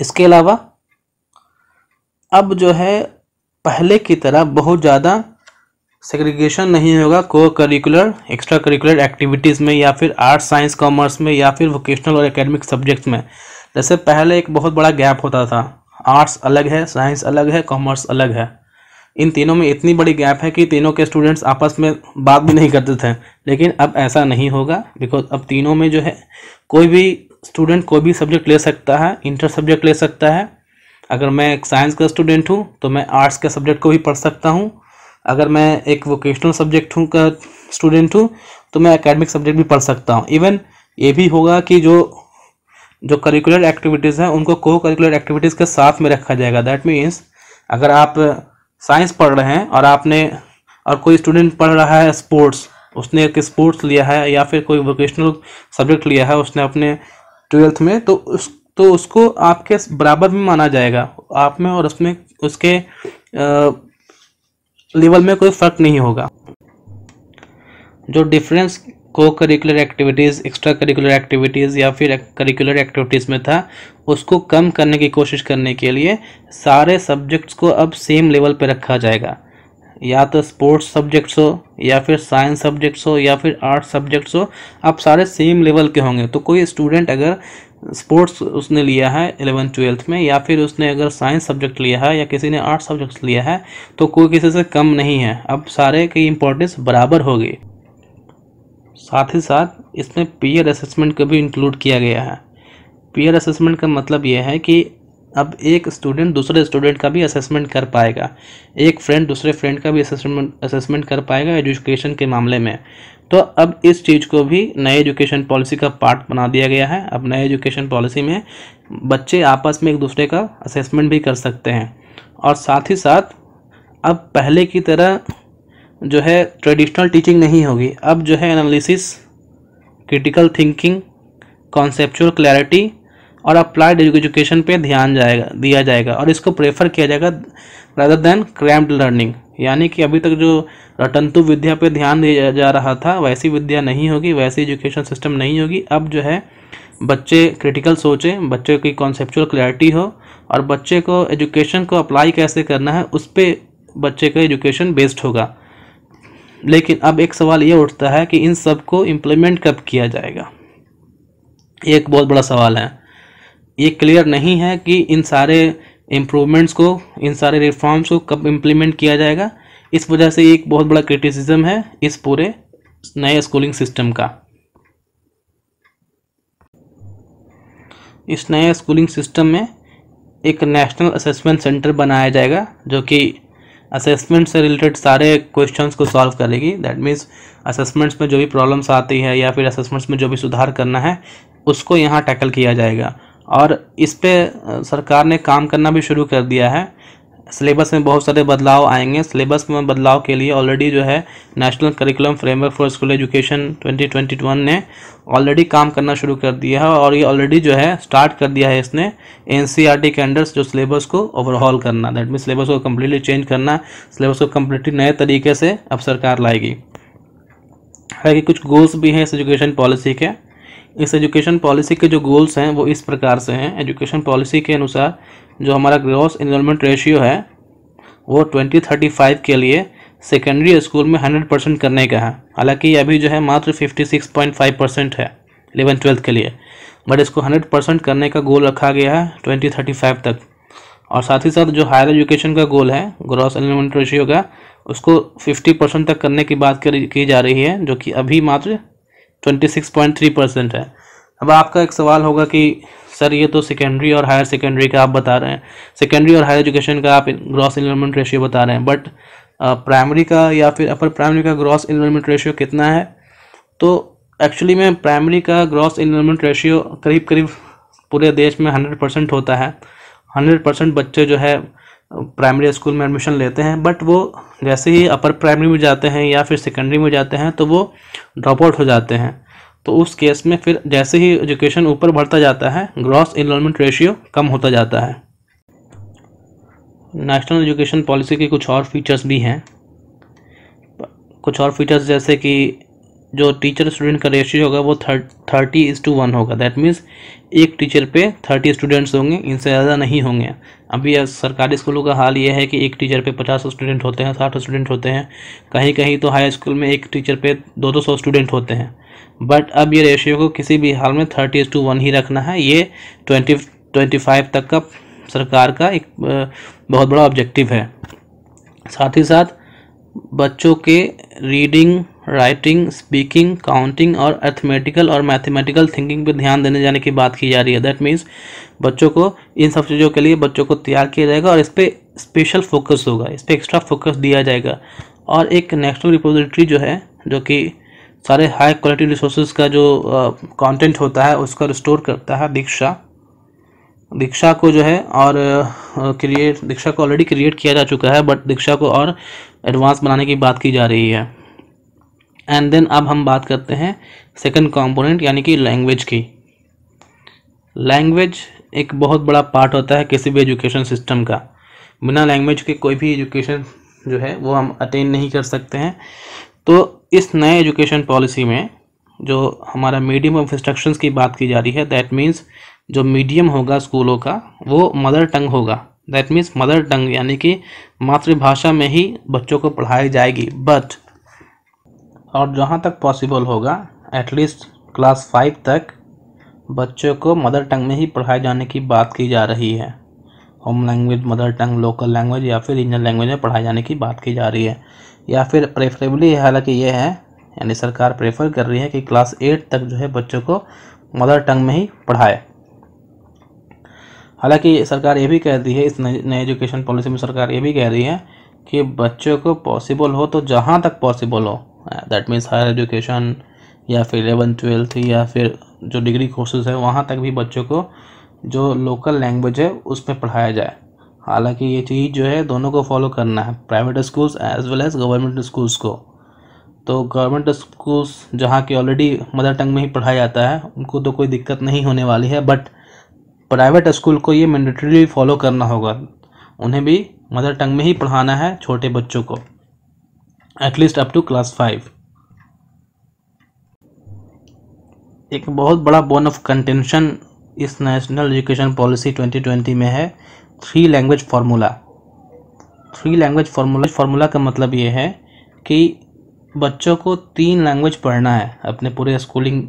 इसके अलावा अब जो है पहले की तरह बहुत ज़्यादा सेग्रीगेशन नहीं होगा को करिकुलर एक्स्ट्रा करिकुलर एक्टिविटीज़ में या फिर आर्ट्स साइंस कॉमर्स में या फिर वोकेशनल और एकेडमिक सब्जेक्ट्स में। जैसे पहले एक बहुत बड़ा गैप होता था, आर्ट्स अलग है, साइंस अलग है, कॉमर्स अलग है, इन तीनों में इतनी बड़ी गैप है कि तीनों के स्टूडेंट्स आपस में बात भी नहीं करते थे। लेकिन अब ऐसा नहीं होगा, बिकॉज अब तीनों में जो है कोई भी स्टूडेंट कोई भी सब्जेक्ट ले सकता है, इंटर सब्जेक्ट ले सकता है। अगर मैं एक साइंस का स्टूडेंट हूँ तो मैं आर्ट्स के सब्जेक्ट को भी पढ़ सकता हूँ, अगर मैं एक वोकेशनल सब्जेक्ट हूँ का स्टूडेंट हूँ तो मैं एकेडमिक सब्जेक्ट भी पढ़ सकता हूँ। इवन ये भी होगा कि जो जो करिकुलर एक्टिविटीज़ हैं उनको को करिकुलर एक्टिविटीज़ के साथ में रखा जाएगा। दैट मीन्स अगर आप साइंस पढ़ रहे हैं और आपने और कोई स्टूडेंट पढ़ रहा है स्पोर्ट्स, उसने एक स्पोर्ट्स लिया है या फिर कोई वोकेशनल सब्जेक्ट लिया है उसने अपने ट्वेल्थ में, तो उस तो उसको आपके बराबर भी माना जाएगा, आप में और उसमें उसके आ, लेवल में कोई फ़र्क नहीं होगा। जो डिफरेंस को curricular activities, extra curricular activities या फिर करिकुलर एक्टिविटीज़ में था, उसको कम करने की कोशिश करने के लिए सारे सब्जेक्ट्स को अब सेम लेवल पे रखा जाएगा। या तो स्पोर्ट्स सब्जेक्ट्स हो या फिर साइंस सब्जेक्ट्स हो या फिर आर्ट सब्जेक्ट्स हो, अब सारे सेम लेवल के होंगे। तो कोई स्टूडेंट अगर स्पोर्ट्स उसने लिया है एलेवन ट्वेल्थ में या फिर उसने अगर साइंस सब्जेक्ट लिया है या किसी ने आर्ट सब्जेक्ट्स लिया है तो कोई किसी से कम नहीं है, अब सारे की इम्पोर्टेंस बराबर होगी। साथ ही साथ इसमें पीयर असेसमेंट को भी इंक्लूड किया गया है। पीयर असेसमेंट का मतलब यह है कि अब एक स्टूडेंट दूसरे स्टूडेंट का भी असेसमेंट कर पाएगा, एक फ्रेंड दूसरे फ्रेंड का भी असेसमेंट असेसमेंट कर पाएगा एजुकेशन के मामले में। तो अब इस चीज़ को भी नए एजुकेशन पॉलिसी का पार्ट बना दिया गया है। अब नए एजुकेशन पॉलिसी में बच्चे आपस में एक दूसरे का असेसमेंट भी कर सकते हैं। और साथ ही साथ अब पहले की तरह जो है ट्रेडिशनल टीचिंग नहीं होगी, अब जो है analysis, critical thinking, conceptual clarity और अप्लाइड एजुकेशन पे ध्यान जाएगा दिया जाएगा और इसको प्रेफर किया जाएगा रादर देन क्रैम्प्ड लर्निंग। यानी कि अभी तक जो रटंतु विद्या पे ध्यान दिया जा रहा था वैसी विद्या नहीं होगी, वैसी एजुकेशन सिस्टम नहीं होगी। अब जो है बच्चे क्रिटिकल सोचें, बच्चे की कॉन्सेप्चुअल क्लैरिटी हो और बच्चे को एजुकेशन को अप्लाई कैसे करना है उस पर बच्चे का एजुकेशन बेस्ड होगा। लेकिन अब एक सवाल ये उठता है कि इन सब को इम्प्लीमेंट कब किया जाएगा, ये एक बहुत बड़ा सवाल है। ये क्लियर नहीं है कि इन सारे इम्प्रूवमेंट्स को, इन सारे रिफॉर्म्स को कब इम्प्लीमेंट किया जाएगा। इस वजह से एक बहुत बड़ा क्रिटिसिज्म है इस पूरे नए स्कूलिंग सिस्टम का। इस नए स्कूलिंग सिस्टम में एक नेशनल असेसमेंट सेंटर बनाया जाएगा जो कि असेसमेंट से रिलेटेड सारे क्वेश्चंस को सॉल्व करेगी। दैट मीन्स असेसमेंट्स में जो भी प्रॉब्लम्स आती है या फिर असेसमेंट्स में जो भी सुधार करना है उसको यहाँ टैकल किया जाएगा। और इस पे सरकार ने काम करना भी शुरू कर दिया है। सिलेबस में बहुत सारे बदलाव आएंगे। सिलेबस में बदलाव के लिए ऑलरेडी जो है national curriculum framework for school education twenty twenty one ने ऑलरेडी काम करना शुरू कर दिया है और ये ऑलरेडी जो है स्टार्ट कर दिया है इसने एनसीईआरटी के अंडर जो सिलेबस को ओवरऑल करना, दैट मीन सिलेबस को कम्प्लीटली चेंज करना, सिलेबस को कम्प्लीटली नए तरीके से अब सरकार लाएगी। हालांकि कुछ गोल्स भी हैं इस एजुकेशन पॉलिसी के। इस एजुकेशन पॉलिसी के जो गोल्स हैं वो इस प्रकार से हैं। एजुकेशन पॉलिसी के अनुसार जो हमारा ग्रॉस एनरोलमेंट रेशियो है वो ट्वेंटी थर्टी फाइव के लिए सेकेंडरी स्कूल में हंड्रेड परसेंट करने का है। हालांकि अभी जो है मात्र fifty six point five percent है इलेवन ट्वेल्थ के लिए, बट इसको हंड्रेड परसेंट करने का गोल रखा गया है ट्वेंटी थर्टी फाइव तक। और साथ ही साथ जो हायर एजुकेशन का गोल है ग्रॉस एनरोलमेंट रेशियो का, उसको फिफ्टी परसेंट तक करने की बात की जा रही है जो कि अभी मात्र twenty six point three percent है। अब आपका एक सवाल होगा कि सर ये तो सेकेंडरी और हायर सेकेंडरी का आप बता रहे हैं, सेकेंडरी और हायर एजुकेशन का आप ग्रॉस एनरोलमेंट रेशियो बता रहे हैं, बट प्राइमरी का या फिर अपर प्राइमरी का ग्रॉस एनरोलमेंट रेशियो कितना है? तो एक्चुअली में प्राइमरी का ग्रॉस एनरोलमेंट रेशियो करीब करीब पूरे देश में हंड्रेड परसेंट होता है। हंड्रेड परसेंट बच्चे जो है प्राइमरी स्कूल में एडमिशन लेते हैं, बट वो जैसे ही अपर प्राइमरी में जाते हैं या फिर सेकेंडरी में जाते हैं तो वो ड्रॉप आउट हो जाते हैं। तो उस केस में फिर जैसे ही एजुकेशन ऊपर बढ़ता जाता है ग्रॉस एनरोलमेंट रेशियो कम होता जाता है। नेशनल एजुकेशन पॉलिसी के कुछ और फीचर्स भी हैं। कुछ और फीचर्स जैसे कि जो टीचर स्टूडेंट का रेशियो होगा वो थर्टी इस टू वन होगा। दैट मीन्स एक टीचर पे थर्टी स्टूडेंट्स होंगे, इनसे ज़्यादा नहीं होंगे। अभी सरकारी स्कूलों का हाल ये है कि एक टीचर पे पचास स्टूडेंट होते हैं, साठ स्टूडेंट होते हैं, कहीं कहीं तो हाई स्कूल में एक टीचर पे दो दो सौ स्टूडेंट होते हैं। बट अब ये रेशियो को किसी भी हाल में थर्टी इस टू वन ही रखना है। ये ट्वेंटी ट्वेंटी फाइव तक का सरकार का एक बहुत बड़ा ऑब्जेक्टिव है। साथ ही साथ बच्चों के रीडिंग, राइटिंग, स्पीकिंग, काउंटिंग और अर्थमेटिकल और मैथमेटिकल थिंकिंग पे ध्यान देने जाने की बात की जा रही है। दैट मीन्स बच्चों को इन सब चीज़ों के लिए बच्चों को तैयार किया जाएगा और इस पर स्पेशल फोकस होगा, इस पर एक्स्ट्रा फोकस दिया जाएगा। और एक नेशनल रिपोजिटरी जो है, जो कि सारे हाई क्वालिटी रिसोर्सेज का जो कंटेंट uh, होता है उसका रिस्टोर करता है, दीक्षा दीक्षा को जो है और क्रिएट दीक्षा को ऑलरेडी क्रिएट किया जा चुका है, बट दीक्षा को और एडवांस बनाने की बात की जा रही है। एंड देन अब हम बात करते हैं सेकंड कंपोनेंट यानी कि लैंग्वेज की। लैंग्वेज एक बहुत बड़ा पार्ट होता है किसी भी एजुकेशन सिस्टम का। बिना लैंग्वेज के कोई भी एजुकेशन जो है वो हम अटेन नहीं कर सकते हैं। तो इस नए एजुकेशन पॉलिसी में जो हमारा मीडियम ऑफ इंस्ट्रक्शंस की बात की जा रही है, दैट मीन्स जो मीडियम होगा स्कूलों का वो मदर टंग होगा। दैट मीन्स मदर टंग यानी कि मातृभाषा में ही बच्चों को पढ़ाई जाएगी। बट और जहाँ तक पॉसिबल होगा एटलीस्ट क्लास फाइव तक बच्चों को मदर टंग में ही पढ़ाए जाने की बात की जा रही है। Home language, mother tongue, local language या फिर रीजनल लैंग्वेज में पढ़ाए जाने की बात की जा रही है। या फिर प्रेफरेबली, हालांकि ये है यानी सरकार प्रेफर कर रही है कि क्लास एट तक जो है बच्चों को मदर टंग में ही पढ़ाए। हालांकि सरकार ये भी कह रही है, इस नए एजुकेशन पॉलिसी में सरकार ये भी कह रही है कि बच्चों को पॉसिबल हो तो जहाँ तक पॉसिबल हो, दैट मीन्स हायर एजुकेशन या फिर इलेवन ट्वेल्थ या फिर जो डिग्री कोर्सेज है वहाँ तक भी बच्चों को जो लोकल लैंग्वेज है उसमें पढ़ाया जाए। हालांकि ये चीज़ जो है दोनों को फॉलो करना है, private schools as well as government schools को। तो गवर्नमेंट स्कूल्स जहाँ की ऑलरेडी मदर टंग में ही पढ़ाया जाता है उनको तो कोई दिक्कत नहीं होने वाली है, बट प्राइवेट स्कूल को ये मैंडेटरीली फॉलो करना होगा, उन्हें भी मदर टंग में ही पढ़ाना है छोटे बच्चों को at least up to class five. एक बहुत बड़ा बोन ऑफ कंटेंशन इस national education policy twenty twenty में है three language formula. Three language formula formula का मतलब ये है कि बच्चों को तीन लैंग्वेज पढ़ना है अपने पूरे स्कूलिंग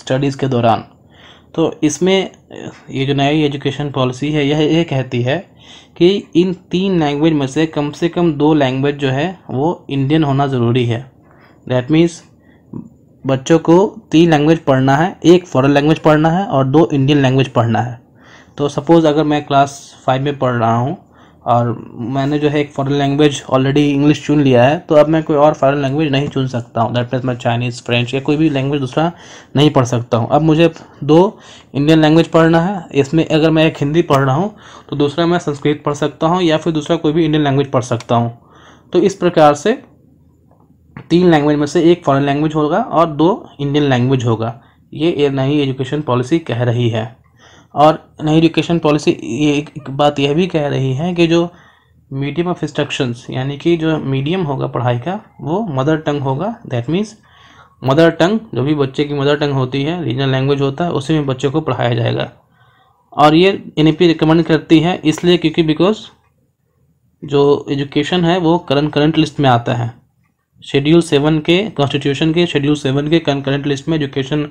स्टडीज़ के दौरान। तो इसमें ये जो नई एजुकेशन पॉलिसी है यह ये कहती है कि इन तीन लैंग्वेज में से कम से कम दो लैंग्वेज जो है वो इंडियन होना ज़रूरी है। दैट मीन्स बच्चों को तीन लैंग्वेज पढ़ना है, एक फॉरेन लैंग्वेज पढ़ना है और दो इंडियन लैंग्वेज पढ़ना है। तो सपोज़ अगर मैं क्लास फाइव में पढ़ रहा हूँ और मैंने जो है एक फॉरेन लैंग्वेज ऑलरेडी इंग्लिश चुन लिया है, तो अब मैं कोई और फॉरेन लैंग्वेज नहीं चुन सकता हूँ। दैट मीन्स मैं चाइनीज़, फ्रेंच या कोई भी लैंग्वेज दूसरा नहीं पढ़ सकता हूँ। अब मुझे दो इंडियन लैंग्वेज पढ़ना है, इसमें अगर मैं एक हिंदी पढ़ रहा हूँ तो दूसरा मैं संस्कृत पढ़ सकता हूँ या फिर दूसरा कोई भी इंडियन लैंग्वेज पढ़ सकता हूँ। तो इस प्रकार से तीन लैंग्वेज में से एक फॉरेन लैंग्वेज होगा और दो इंडियन लैंग्वेज होगा, ये नई एजुकेशन पॉलिसी कह रही है। और नई एजुकेशन पॉलिसी ये एक बात यह भी कह रही है कि जो मीडियम ऑफ इंस्ट्रक्शंस यानी कि जो मीडियम होगा पढ़ाई का वो मदर टंग होगा। दैट मीन्स मदर टंग, जो भी बच्चे की मदर टंग होती है, रीजनल लैंग्वेज होता है, उसी में बच्चों को पढ़ाया जाएगा। और ये एनईपी रिकमेंड करती है इसलिए क्योंकि बिकॉज जो एजुकेशन है वो करंट करंट लिस्ट में आता है। शेड्यूल सेवन के कॉन्स्टिट्यूशन के शेड्यूल सेवन के करंट लिस्ट में एजुकेशन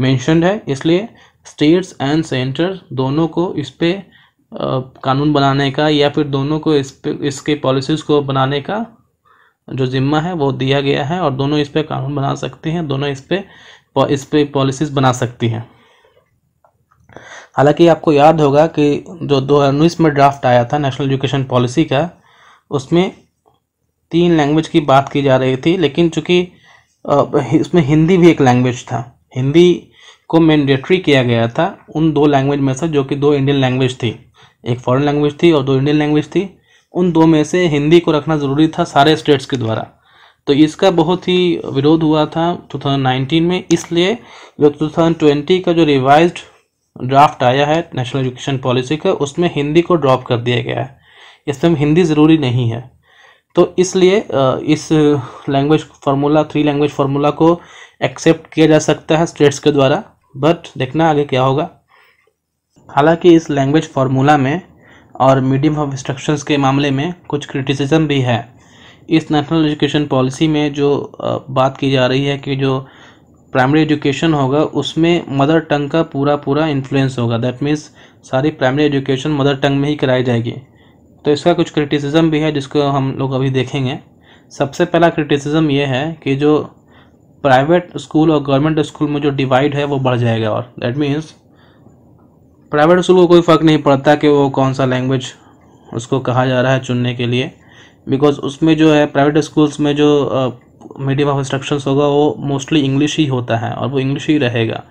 मेंशन्ड है, इसलिए स्टेट्स एंड सेंटर दोनों को इस पर कानून बनाने का या फिर दोनों को इस पे इसके पॉलिसीज़ को बनाने का जो जिम्मा है वो दिया गया है और दोनों इस पर कानून बना सकते हैं, दोनों इस पर इस पर पॉलिसीज़ बना सकती हैं। हालांकि आपको याद होगा कि जो दो हज़ार उन्नीस में ड्राफ्ट आया था नेशनल एजुकेशन पॉलिसी का, उसमें तीन लैंग्वेज की बात की जा रही थी, लेकिन चूँकि इसमें हिंदी भी एक लैंग्वेज था, हिंदी को मैंडेटरी किया गया था उन दो लैंग्वेज में से जो कि दो इंडियन लैंग्वेज थी, एक फॉरेन लैंग्वेज थी और दो इंडियन लैंग्वेज थी। उन दो में से हिंदी को रखना ज़रूरी था सारे स्टेट्स के द्वारा। तो इसका बहुत ही विरोध हुआ था टू थाउजेंड नाइनटीन में, इसलिए जो टू थाउजेंड ट्वेंटी का जो रिवाइज्ड ड्राफ्ट आया है नेशनल एजुकेशन पॉलिसी का उसमें हिंदी को ड्रॉप कर दिया गया है। इसमें हिंदी ज़रूरी नहीं है, तो इसलिए इस language formula, three language formula को एक्सेप्ट किया जा सकता है स्टेट्स के द्वारा, बट देखना आगे क्या होगा। हालांकि इस लैंग्वेज फार्मूला में और मीडियम ऑफ इंस्ट्रक्शंस के मामले में कुछ क्रिटिसिज्म भी है। इस नेशनल एजुकेशन पॉलिसी में जो बात की जा रही है कि जो प्राइमरी एजुकेशन होगा उसमें मदर टंग का पूरा पूरा इन्फ्लुएंस होगा, दैट मीन्स सारी प्राइमरी एजुकेशन मदर टंग में ही कराई जाएगी। तो इसका कुछ क्रिटिसिज्म भी है जिसको हम लोग अभी देखेंगे। सबसे पहला क्रिटिसिज्म ये है कि जो प्राइवेट स्कूल और गवर्नमेंट स्कूल में जो डिवाइड है वो बढ़ जाएगा, और दैट मीन्स प्राइवेट स्कूल को कोई फ़र्क नहीं पड़ता कि वो कौन सा लैंग्वेज उसको कहा जा रहा है चुनने के लिए, बिकॉज उसमें जो है प्राइवेट स्कूल्स में जो मीडियम ऑफ इंस्ट्रक्शंस होगा वो मोस्टली इंग्लिश ही होता है और वो इंग्लिश ही रहेगा।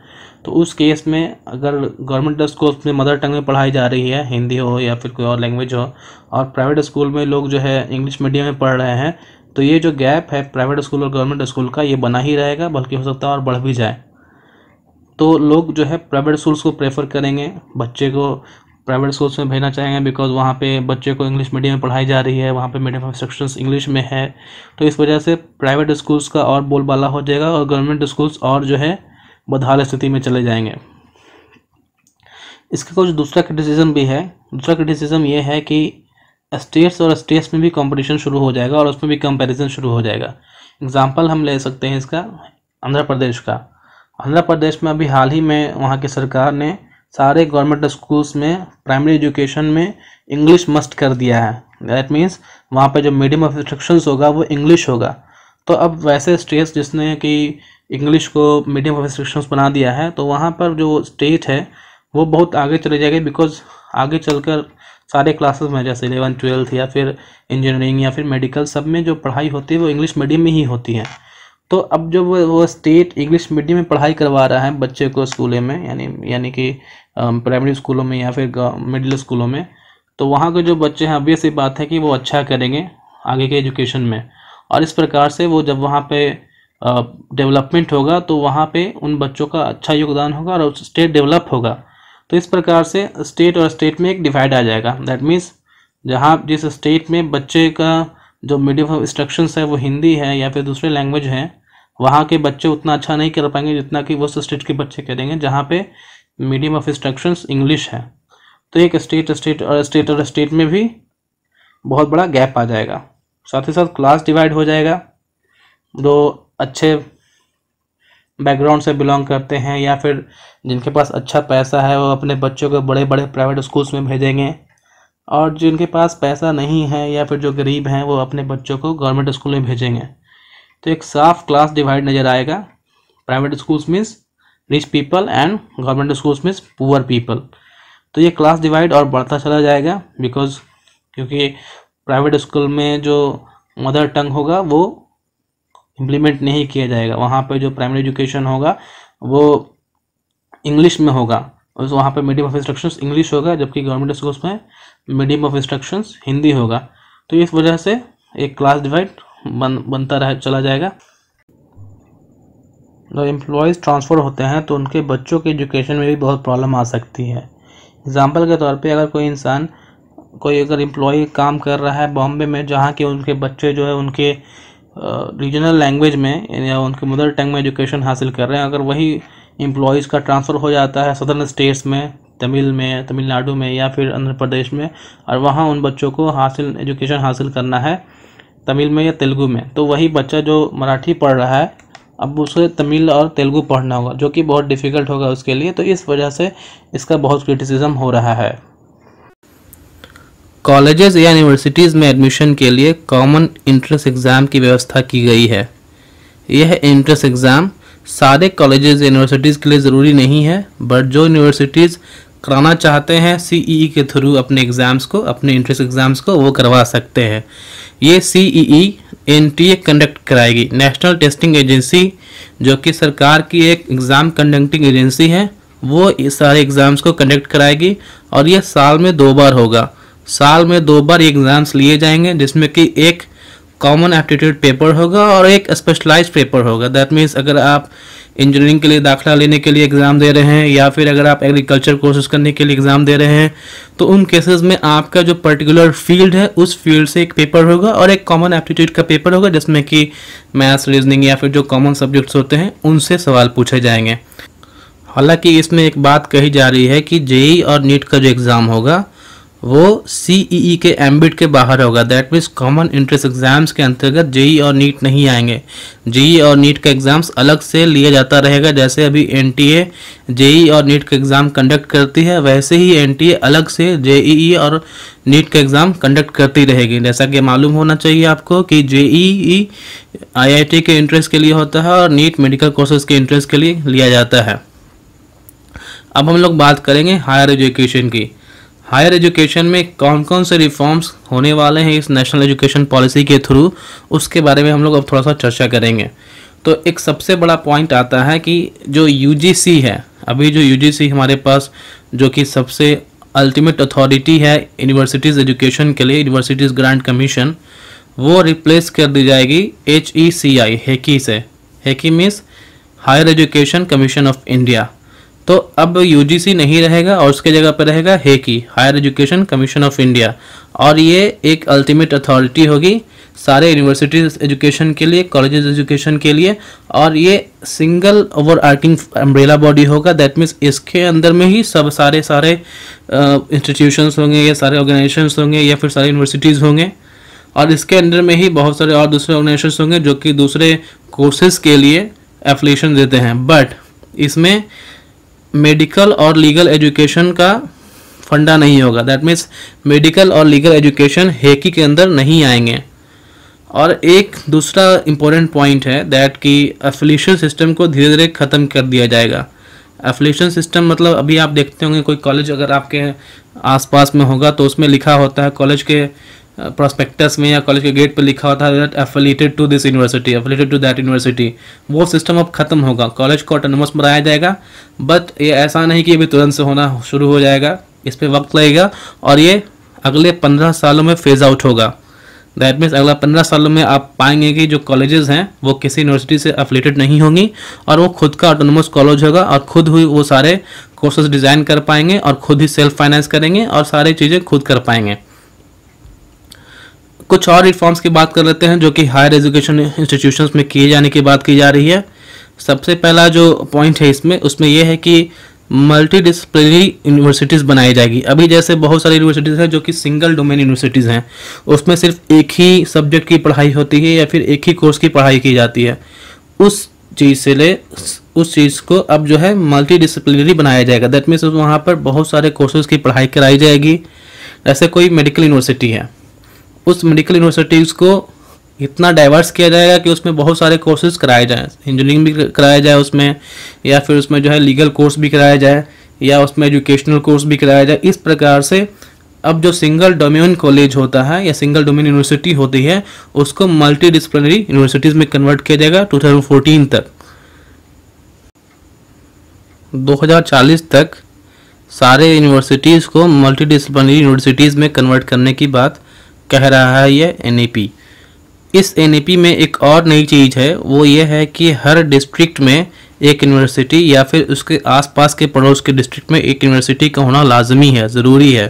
तो उस केस में अगर गवर्नमेंट स्कूल्स में मदर टंग में पढ़ाई जा रही है, हिंदी हो या फिर कोई और लैंग्वेज हो, और प्राइवेट स्कूल में लोग जो है इंग्लिश मीडियम में पढ़ रहे हैं, तो ये जो गैप है प्राइवेट स्कूल और गवर्नमेंट स्कूल का ये बना ही रहेगा, बल्कि हो सकता है और बढ़ भी जाए। तो लोग जो है प्राइवेट स्कूल्स को प्रेफर करेंगे, बच्चे को प्राइवेट स्कूल्स में भेजना चाहेंगे, बिकॉज वहाँ पे बच्चे को इंग्लिश मीडियम में पढ़ाई जा रही है, वहाँ पे मीडियम ऑफ इंस्ट्रक्शंस इंग्लिश में है। तो इस वजह से प्राइवेट स्कूल्स का और बोलबाला हो जाएगा और गवर्नमेंट स्कूल्स और जो है बदहाल स्थिति में चले जाएंगे। इसका कुछ दूसरा क्रिटिसिज्म भी है। दूसरा क्रिटिसिज्म ये है कि स्टेट्स और स्टेट्स में भी कॉम्पिटिशन शुरू हो जाएगा और उसमें भी कंपेरिजन शुरू हो जाएगा। एग्जाम्पल हम ले सकते हैं इसका आंध्र प्रदेश का। आंध्र प्रदेश में अभी हाल ही में वहाँ की सरकार ने सारे गवर्नमेंट स्कूल्स में प्राइमरी एजुकेशन में इंग्लिश मस्ट कर दिया है, दैट मीन्स वहाँ पे जो मीडियम ऑफ इंस्ट्रक्शंस होगा वो इंग्लिश होगा। तो अब वैसे स्टेट्स जिसने कि इंग्लिश को मीडियम ऑफ इंस्ट्रक्शंस बना दिया है, तो वहाँ पर जो स्टेट है वो बहुत आगे चले जाएगी, बिकॉज आगे चलकर सारे क्लासेस में जैसे इलेवन ट्वेल्थ या फिर इंजीनियरिंग या फिर मेडिकल सब में जो पढ़ाई होती है वो इंग्लिश मीडियम में ही होती है। तो अब जब वो स्टेट इंग्लिश मीडियम में पढ़ाई करवा रहा है बच्चे को स्कूलों में, यानी यानी कि प्राइमरी स्कूलों में या फिर मिडिल स्कूलों में, तो वहाँ के जो बच्चे हैं ऑब्वियस सी बात है कि वो अच्छा करेंगे आगे के एजुकेशन में। और इस प्रकार से वो जब वहाँ पे डेवलपमेंट होगा तो वहाँ पे उन बच्चों का अच्छा योगदान होगा और स्टेट डेवलप होगा। तो इस प्रकार से स्टेट और स्टेट में एक डिवाइड आ जाएगा, दैट मीन्स जहाँ जिस स्टेट में बच्चे का जो मीडियम ऑफ इंस्ट्रक्शंस है वो हिंदी है या फिर दूसरे लैंग्वेज हैं, वहाँ के बच्चे उतना अच्छा नहीं कर पाएंगे जितना कि वो स्टेट के बच्चे करेंगे जहाँ पे मीडियम ऑफ इंस्ट्रक्शंस इंग्लिश है। तो एक स्टेट स्टेट और स्टेट और स्टेट में भी बहुत बड़ा गैप आ जाएगा। साथ ही साथ क्लास डिवाइड हो जाएगा। जो अच्छे बैकग्राउंड से बिलोंग करते हैं या फिर जिनके पास अच्छा पैसा है वो अपने बच्चों को बड़े बड़े प्राइवेट स्कूल्स में भेजेंगे, और जिनके पास पैसा नहीं है या फिर जो गरीब हैं वो अपने बच्चों को गवर्नमेंट स्कूल में भेजेंगे। तो एक साफ क्लास डिवाइड नज़र आएगा। Private schools means rich people and government schools means poor people. तो ये क्लास डिवाइड और बढ़ता चला जाएगा, बिकॉज क्योंकि प्राइवेट स्कूल में जो मदर टंग होगा वो इम्प्लीमेंट नहीं किया जाएगा, वहाँ पे जो प्राइमरी एजुकेशन होगा वो इंग्लिश में होगा, उस वहाँ पे मीडियम ऑफ इंस्ट्रक्शंस इंग्लिश होगा, जबकि गवर्नमेंट स्कूल्स में मीडियम ऑफ इंस्ट्रक्शंस हिंदी होगा। तो इस वजह से एक क्लास डिवाइड बन बनता रह चला जाएगा। जो एम्प्लॉयज़ ट्रांसफ़र होते हैं तो उनके बच्चों के एजुकेशन में भी बहुत प्रॉब्लम आ सकती है। एग्जाम्पल के तौर पे अगर कोई इंसान कोई अगर एम्प्लॉय काम कर रहा है बॉम्बे में, जहाँ के उनके बच्चे जो है उनके रीजनल लैंग्वेज में या उनके मदर टंग में एजुकेशन हासिल कर रहे हैं, अगर वही एम्प्लॉयज़ का ट्रांसफ़र हो जाता है सदर्न स्टेट्स में, तमिल में तमिलनाडु में या फिर आंध्र प्रदेश में, और वहाँ उन बच्चों को हासिल एजुकेशन हासिल करना है तमिल में या तेलुगू में, तो वही बच्चा जो मराठी पढ़ रहा है अब उसे तमिल और तेलुगू पढ़ना होगा, जो कि बहुत डिफ़िकल्ट होगा उसके लिए। तो इस वजह से इसका बहुत क्रिटिसिज्म हो रहा है। कॉलेजेस या यूनिवर्सिटीज़ में एडमिशन के लिए कॉमन इंट्रेंस एग्ज़ाम की व्यवस्था की गई है। यह इंट्रेंस एग्ज़ाम सारे कॉलेजेस यूनिवर्सिटीज़ के लिए ज़रूरी नहीं है, बट जो यूनिवर्सिटीज़ कराना चाहते हैं सीईई के थ्रू अपने एग्ज़ाम्स को, अपने इंट्रेंस एग्ज़ाम्स को, वो करवा सकते हैं। ये सीईई एनटीए कंडक्ट कराएगी, नेशनल टेस्टिंग एजेंसी, जो कि सरकार की एक एग्ज़ाम कंडक्टिंग एजेंसी है, वो इस सारे एग्ज़ाम्स को कंडक्ट कराएगी। और ये साल में दो बार होगा, साल में दो बार एग्ज़ाम्स लिए जाएंगे, जिसमें कि एक कॉमन एप्टीट्यूड पेपर होगा और एक स्पेशलाइज्ड पेपर होगा। दैट मीन्स अगर आप इंजीनियरिंग के लिए दाखिला लेने के लिए एग्ज़ाम दे रहे हैं या फिर अगर आप एग्रीकल्चर कोर्सेज करने के लिए एग्ज़ाम दे रहे हैं तो उन केसेस में आपका जो पर्टिकुलर फील्ड है उस फील्ड से एक पेपर होगा और एक कॉमन एप्टीट्यूड का पेपर होगा जिसमें कि मैथ्स, रीजनिंग या फिर जो कॉमन सब्जेक्ट्स होते हैं उनसे सवाल पूछे जाएंगे। हालांकि इसमें एक बात कही जा रही है कि जेई और नीट का जो एग्ज़ाम होगा वो सीईई के एम्बिट के बाहर होगा। That means common entrance exams के अंतर्गत जेई और नीट नहीं आएंगे। जेई और नीट का एग्ज़ाम्स अलग से लिया जाता रहेगा। जैसे अभी एनटीए जेई और नीट का एग्ज़ाम कंडक्ट करती है वैसे ही एनटीए अलग से जेईई और नीट का एग्ज़ाम कंडक्ट करती रहेगी। जैसा कि मालूम होना चाहिए आपको कि जेईई आईआईटी के इंट्रेंस के लिए होता है और नीट मेडिकल कोर्सेज के इंट्रेंस के लिए लिया जाता है। अब हम लोग बात करेंगे हायर एजुकेशन की। हायर एजुकेशन में कौन कौन से रिफॉर्म्स होने वाले हैं इस नेशनल एजुकेशन पॉलिसी के थ्रू, उसके बारे में हम लोग अब थोड़ा सा चर्चा करेंगे। तो एक सबसे बड़ा पॉइंट आता है कि जो यूजीसी है, अभी जो यूजीसी हमारे पास जो कि सबसे अल्टीमेट अथॉरिटी है यूनिवर्सिटीज़ एजुकेशन के लिए, यूनिवर्सिटीज़ ग्रांट कमीशन, वो रिप्लेस कर दी जाएगी एचईसीआई हेकी से। HECI means higher education commission of India. तो अब यूजीसी नहीं रहेगा और उसके जगह पर रहेगा HECI, higher education commission of India, और ये एक अल्टीमेट अथॉरिटी होगी सारे यूनिवर्सिटीज़ एजुकेशन के लिए, कॉलेजेस एजुकेशन के लिए, और ये single overarching umbrella body होगा। दैट मीन्स इसके अंदर में ही सब सारे सारे इंस्टीट्यूशंस होंगे या सारे ऑर्गेनाइजेशंस होंगे या फिर सारे यूनिवर्सिटीज़ होंगे, और इसके अंदर में ही बहुत सारे और दूसरे ऑर्गेनाइजेशंस होंगे जो कि दूसरे कोर्सेज़ के लिए एफिलिएशन देते हैं। बट इसमें मेडिकल और लीगल एजुकेशन का फंडा नहीं होगा। दैट मीन्स मेडिकल और लीगल एजुकेशन हेकी के अंदर नहीं आएंगे। और एक दूसरा इम्पोर्टेंट पॉइंट है दैट कि एफिलिएशन सिस्टम को धीरे धीरे ख़त्म कर दिया जाएगा। एफिलिएशन सिस्टम मतलब अभी आप देखते होंगे कोई कॉलेज अगर आपके आसपास में होगा तो उसमें लिखा होता है कॉलेज के प्रोस्पेक्टस में या कॉलेज के गेट पर लिखा होता है affiliated to this university, affiliated to that university. वो सिस्टम अब खत्म होगा। कॉलेज को ऑटोनोमस बनाया जाएगा, बट ये ऐसा नहीं कि अभी तुरंत से होना शुरू हो जाएगा, इस पर वक्त लगेगा और ये अगले पंद्रह सालों में फेज आउट होगा। दैट मीन्स अगला पंद्रह सालों में आप पाएंगे कि जो कॉलेजेस हैं वो किसी यूनिवर्सिटी से एफिलिएटेड नहीं होंगी और वो खुद का ऑटोनोमस कॉलेज होगा और खुद ही वो सारे कोर्सेज डिज़ाइन कर पाएंगे और खुद ही सेल्फ फाइनेंस करेंगे और सारी चीज़ें खुद कर पाएंगे। कुछ और रिफॉर्म्स की बात कर लेते हैं जो कि हायर एजुकेशन इंस्टीट्यूशंस में किए जाने की बात की जा रही है। सबसे पहला जो पॉइंट है इसमें उसमें यह है कि मल्टी डिसिप्लिनरी यूनिवर्सिटीज़ बनाई जाएगी। अभी जैसे बहुत सारी यूनिवर्सिटीज़ हैं जो कि सिंगल डोमेन यूनिवर्सिटीज़ हैं, उसमें सिर्फ एक ही सब्जेक्ट की पढ़ाई होती है या फिर एक ही कोर्स की पढ़ाई की जाती है। उस चीज़ से ले उस चीज़ को अब जो है मल्टी डिसिप्लिनरी बनाया जाएगा। दैट मीन्स वहाँ पर बहुत सारे कोर्सेज की पढ़ाई कराई जाएगी। जैसे कोई मेडिकल यूनिवर्सिटी है, उस मेडिकल यूनिवर्सिटीज़ को इतना डाइवर्स किया जाएगा कि उसमें बहुत सारे कोर्सेज कराए जाएँ, इंजीनियरिंग भी कराया जाए उसमें, या फिर उसमें जो है लीगल कोर्स भी कराया जाए या उसमें एजुकेशनल कोर्स भी कराया जाए। इस प्रकार से अब जो सिंगल डोमेन कॉलेज होता है या सिंगल डोमेन यूनिवर्सिटी होती है उसको मल्टी डिसिप्लिनरी यूनिवर्सिटीज़ में कन्वर्ट किया जाएगा टू थाउजेंड फोर्टीन तक। दो हज़ार चालीस तक सारे यूनिवर्सिटीज़ को मल्टी डिसिप्लिनरी यूनिवर्सिटीज़ में कन्वर्ट करने की बात कह रहा है ये एन ई पी। इस एन ई पी में एक और नई चीज़ है, वो ये है कि हर डिस्ट्रिक्ट में एक यूनिवर्सिटी या फिर उसके आसपास के पड़ोस के डिस्ट्रिक्ट में एक यूनिवर्सिटी का होना लाजमी है, ज़रूरी है।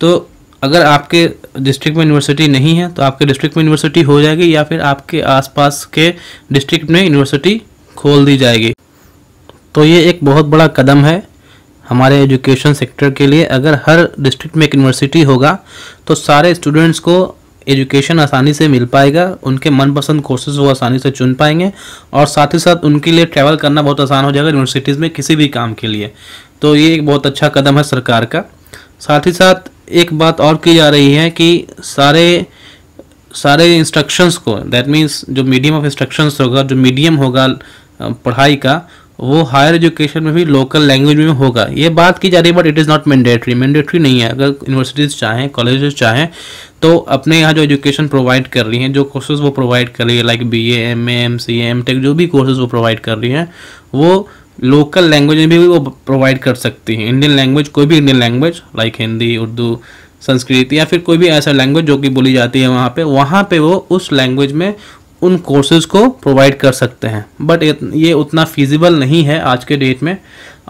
तो अगर आपके डिस्ट्रिक्ट में यूनिवर्सिटी नहीं है तो आपके डिस्ट्रिक्ट में यूनिवर्सिटी हो जाएगी या फिर आपके आसपास के डिस्ट्रिक्ट में यूनिवर्सिटी खोल दी जाएगी। तो ये एक बहुत बड़ा कदम है हमारे एजुकेशन सेक्टर के लिए। अगर हर डिस्ट्रिक्ट में एक यूनिवर्सिटी होगा तो सारे स्टूडेंट्स को एजुकेशन आसानी से मिल पाएगा, उनके मनपसंद कोर्सेज वो आसानी से चुन पाएंगे और साथ ही साथ उनके लिए ट्रैवल करना बहुत आसान हो जाएगा यूनिवर्सिटीज़ में किसी भी काम के लिए। तो ये एक बहुत अच्छा कदम है सरकार का। साथ ही साथ एक बात और की जा रही है कि सारे सारे इंस्ट्रक्शंस को, दैट मीन्स जो मीडियम ऑफ इंस्ट्रक्शंस होगा, जो मीडियम होगा पढ़ाई का, वो हायर एजुकेशन में भी लोकल लैंग्वेज में होगा। ये बात की जा रही है but it is not mandatory. Mandatory नहीं है। अगर यूनिवर्सिटीज़ चाहें, कॉलेजेस चाहें तो अपने यहाँ जो एजुकेशन प्रोवाइड कर रही हैं, जो कोर्सेज वो प्रोवाइड कर रही है, like B A, M A, M C A, M tech, जो भी कोर्सेज वो प्रोवाइड कर रही हैं वो लोकल लैंग्वेज में भी वो प्रोवाइड कर सकती हैं। इंडियन लैंग्वेज, कोई भी Indian language like Hindi, Urdu, Sanskrit या फिर कोई भी ऐसा लैंग्वेज जो कि बोली जाती है वहाँ पे वहाँ पे वो उस लैंग्वेज में उन कोर्सेज़ को प्रोवाइड कर सकते हैं। बट ये उतना फिजिबल नहीं है आज के डेट में।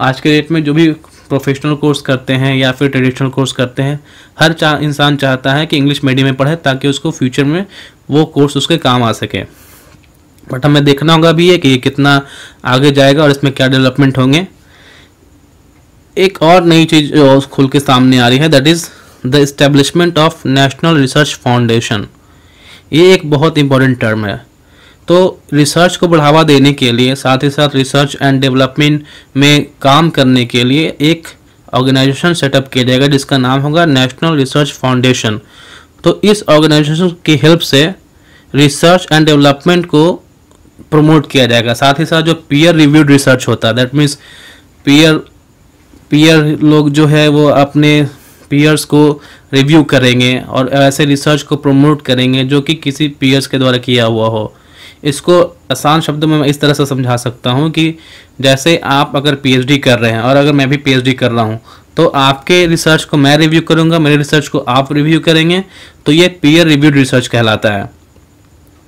आज के डेट में जो भी प्रोफेशनल कोर्स करते हैं या फिर ट्रेडिशनल कोर्स करते हैं, हर चा, इंसान चाहता है कि इंग्लिश मीडियम में पढ़े ताकि उसको फ्यूचर में वो कोर्स उसके काम आ सके। बट हमें देखना होगा भी है कि ये कितना आगे जाएगा और इसमें क्या डेवलपमेंट होंगे। एक और नई चीज़ खुल के सामने आ रही है, that is the establishment of national research foundation. ये एक बहुत इंपॉर्टेंट टर्म है। तो रिसर्च को बढ़ावा देने के लिए, साथ ही साथ रिसर्च एंड डेवलपमेंट में काम करने के लिए एक ऑर्गेनाइजेशन सेटअप किया जाएगा जिसका नाम होगा नेशनल रिसर्च फाउंडेशन। तो इस ऑर्गेनाइजेशन की हेल्प से रिसर्च एंड डेवलपमेंट को प्रमोट किया जाएगा। साथ ही साथ जो पीयर रिव्यूड रिसर्च होता है, दैट मीन्स पीयर पीयर लोग जो है वो अपने पीयर्स को रिव्यू करेंगे और ऐसे रिसर्च को प्रमोट करेंगे जो कि किसी पीयर्स के द्वारा किया हुआ हो। इसको आसान शब्दों में मैं इस तरह से समझा सकता हूँ कि जैसे आप अगर पीएचडी कर रहे हैं और अगर मैं भी पीएचडी कर रहा हूँ तो आपके रिसर्च को मैं रिव्यू करूँगा, मेरे रिसर्च को आप रिव्यू करेंगे, तो ये पीयर रिव्यूड रिसर्च कहलाता है।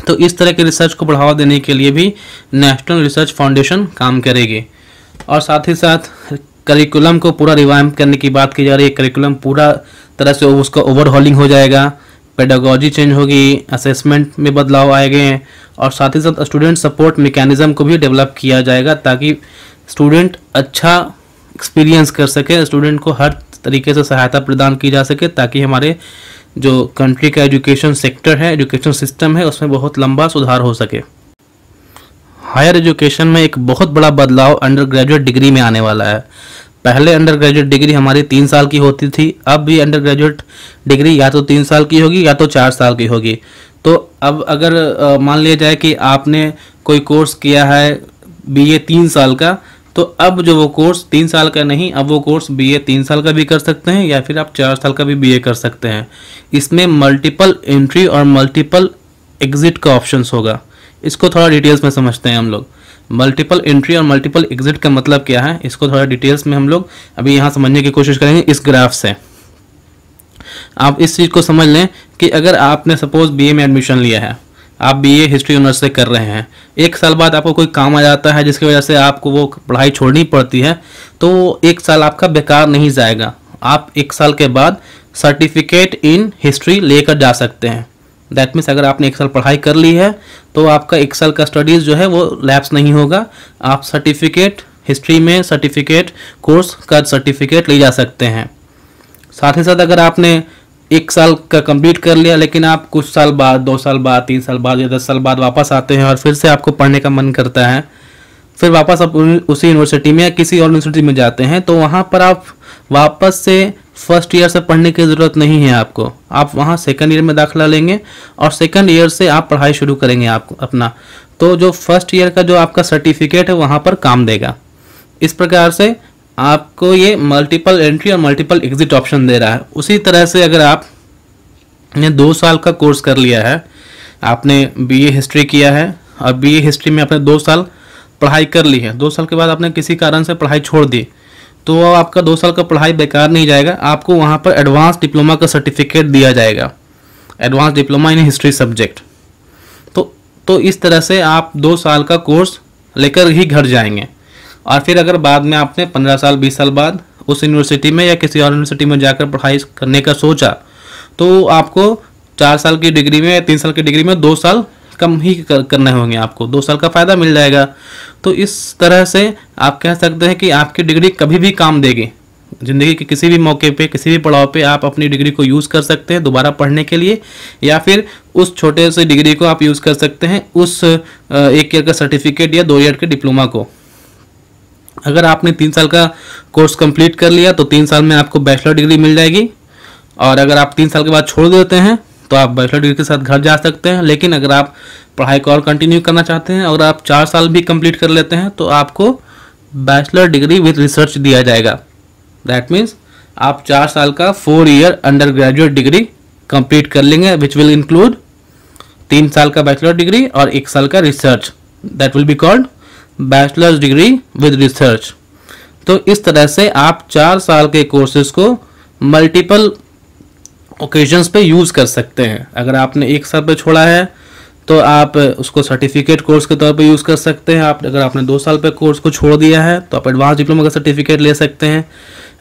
तो इस तरह के रिसर्च को बढ़ावा देने के लिए भी नेशनल रिसर्च फाउंडेशन काम करेगी। और साथ ही साथ करिकुलम को पूरा रिवाइव करने की बात की जा रही है। करिकुलम पूरा तरह से उसका ओवरहॉलिंग हो जाएगा, पेडागॉजी चेंज होगी, असेसमेंट में बदलाव आएंगे और साथ ही साथ स्टूडेंट सपोर्ट मैकेनिज़्म को भी डेवलप किया जाएगा ताकि स्टूडेंट अच्छा एक्सपीरियंस कर सके, स्टूडेंट को हर तरीके से सहायता प्रदान की जा सके ताकि हमारे जो कंट्री का एजुकेशन सेक्टर है, एजुकेशन सिस्टम है, उसमें बहुत लंबा सुधार हो सके। हायर एजुकेशन में एक बहुत बड़ा बदलाव अंडर ग्रेजुएट डिग्री में आने वाला है। पहले अंडर ग्रेजुएट डिग्री हमारी तीन साल की होती थी, अब भी अंडर ग्रेजुएट डिग्री या तो तीन साल की होगी या तो चार साल की होगी। तो अब अगर मान लिया जाए कि आपने कोई कोर्स किया है बीए तीन साल का, तो अब जो वो कोर्स तीन साल का नहीं, अब वो कोर्स बीए तीन साल का भी कर सकते हैं या फिर आप चार साल का भी बीए कर सकते हैं। इसमें मल्टीपल एंट्री और मल्टीपल एग्जिट का ऑप्शन होगा। इसको थोड़ा डिटेल्स में समझते हैं हम लोग। मल्टीपल एंट्री और मल्टीपल एग्जिट का मतलब क्या है, इसको थोड़ा डिटेल्स में हम लोग अभी यहाँ समझने की कोशिश करेंगे इस ग्राफ से। आप इस चीज़ को समझ लें कि अगर आपने सपोज बीए में एडमिशन लिया है, आप बीए हिस्ट्री ऑनर्स से कर रहे हैं, एक साल बाद आपको कोई काम आ जाता है जिसकी वजह से आपको वो पढ़ाई छोड़नी पड़ती है, तो एक साल आपका बेकार नहीं जाएगा। आप एक साल के बाद सर्टिफिकेट इन हिस्ट्री लेकर जा सकते हैं। दैट मीन्स अगर आपने एक साल पढ़ाई कर ली है तो आपका एक साल का स्टडीज़ जो है वो लैप्स नहीं होगा। आप सर्टिफिकेट हिस्ट्री में सर्टिफिकेट कोर्स का सर्टिफिकेट ले जा सकते हैं। साथ ही साथ अगर आपने एक साल का कंप्लीट कर लिया लेकिन आप कुछ साल बाद, दो साल बाद, तीन साल बाद या दस साल बाद वापस आते हैं और फिर से आपको पढ़ने का मन करता है, फिर वापस आप उसी यूनिवर्सिटी में या किसी और यूनिवर्सिटी में जाते हैं, तो वहाँ पर आप वापस से फर्स्ट ईयर से पढ़ने की ज़रूरत नहीं है आपको। आप वहाँ सेकंड ईयर में दाखिला लेंगे और सेकंड ईयर से आप पढ़ाई शुरू करेंगे आपको अपना। तो जो फर्स्ट ईयर का जो आपका सर्टिफिकेट है वहाँ पर काम देगा। इस प्रकार से आपको ये मल्टीपल एंट्री और मल्टीपल एग्जिट ऑप्शन दे रहा है। उसी तरह से अगर आपने दो साल का कोर्स कर लिया है, आपने बी ए हिस्ट्री किया है और बी ए हिस्ट्री में आपने दो साल पढ़ाई कर ली है, दो साल के बाद आपने किसी कारण से पढ़ाई छोड़ दी, तो आपका दो साल का पढ़ाई बेकार नहीं जाएगा। आपको वहाँ पर एडवांस डिप्लोमा का सर्टिफिकेट दिया जाएगा, advance diploma in history subject. तो तो इस तरह से आप दो साल का कोर्स लेकर ही घर जाएंगे और फिर अगर बाद में आपने पंद्रह साल बीस साल बाद उस यूनिवर्सिटी में या किसी और यूनिवर्सिटी में जाकर पढ़ाई करने का सोचा, तो आपको चार साल की डिग्री में या तीन साल की डिग्री में दो साल कम ही कर, करने होंगे। आपको दो साल का फ़ायदा मिल जाएगा। तो इस तरह से आप कह सकते हैं कि आपकी डिग्री कभी भी काम देगी। ज़िंदगी के किसी भी मौके पे, किसी भी पड़ाव पे आप अपनी डिग्री को यूज़ कर सकते हैं दोबारा पढ़ने के लिए, या फिर उस छोटे से डिग्री को आप यूज़ कर सकते हैं उस एक ईयर का सर्टिफिकेट या दो ईयर के डिप्लोमा को। अगर आपने तीन साल का कोर्स कंप्लीट कर लिया तो तीन साल में आपको बैचलर डिग्री मिल जाएगी और अगर आप तीन साल के बाद छोड़ देते हैं तो आप बैचलर डिग्री के साथ घर जा सकते हैं। लेकिन अगर आप पढ़ाई को और कंटिन्यू करना चाहते हैं, अगर आप चार साल भी कंप्लीट कर लेते हैं, तो आपको बैचलर डिग्री विद रिसर्च दिया जाएगा। दैट मीन्स आप चार साल का four year undergraduate degree complete कर लेंगे, विच विल इंक्लूड तीन साल का बैचलर डिग्री और एक साल का research. That will be called bachelor's degree with research. तो इस तरह से आप चार साल के कोर्सेज को मल्टीपल ओकेजन्स पे यूज़ कर सकते हैं। अगर आपने एक साल पे छोड़ा है तो आप उसको सर्टिफिकेट कोर्स के तौर पे यूज़ कर सकते हैं। आप अगर आपने दो साल पे कोर्स को छोड़ दिया है तो आप एडवांस डिप्लोमा का सर्टिफिकेट ले सकते हैं।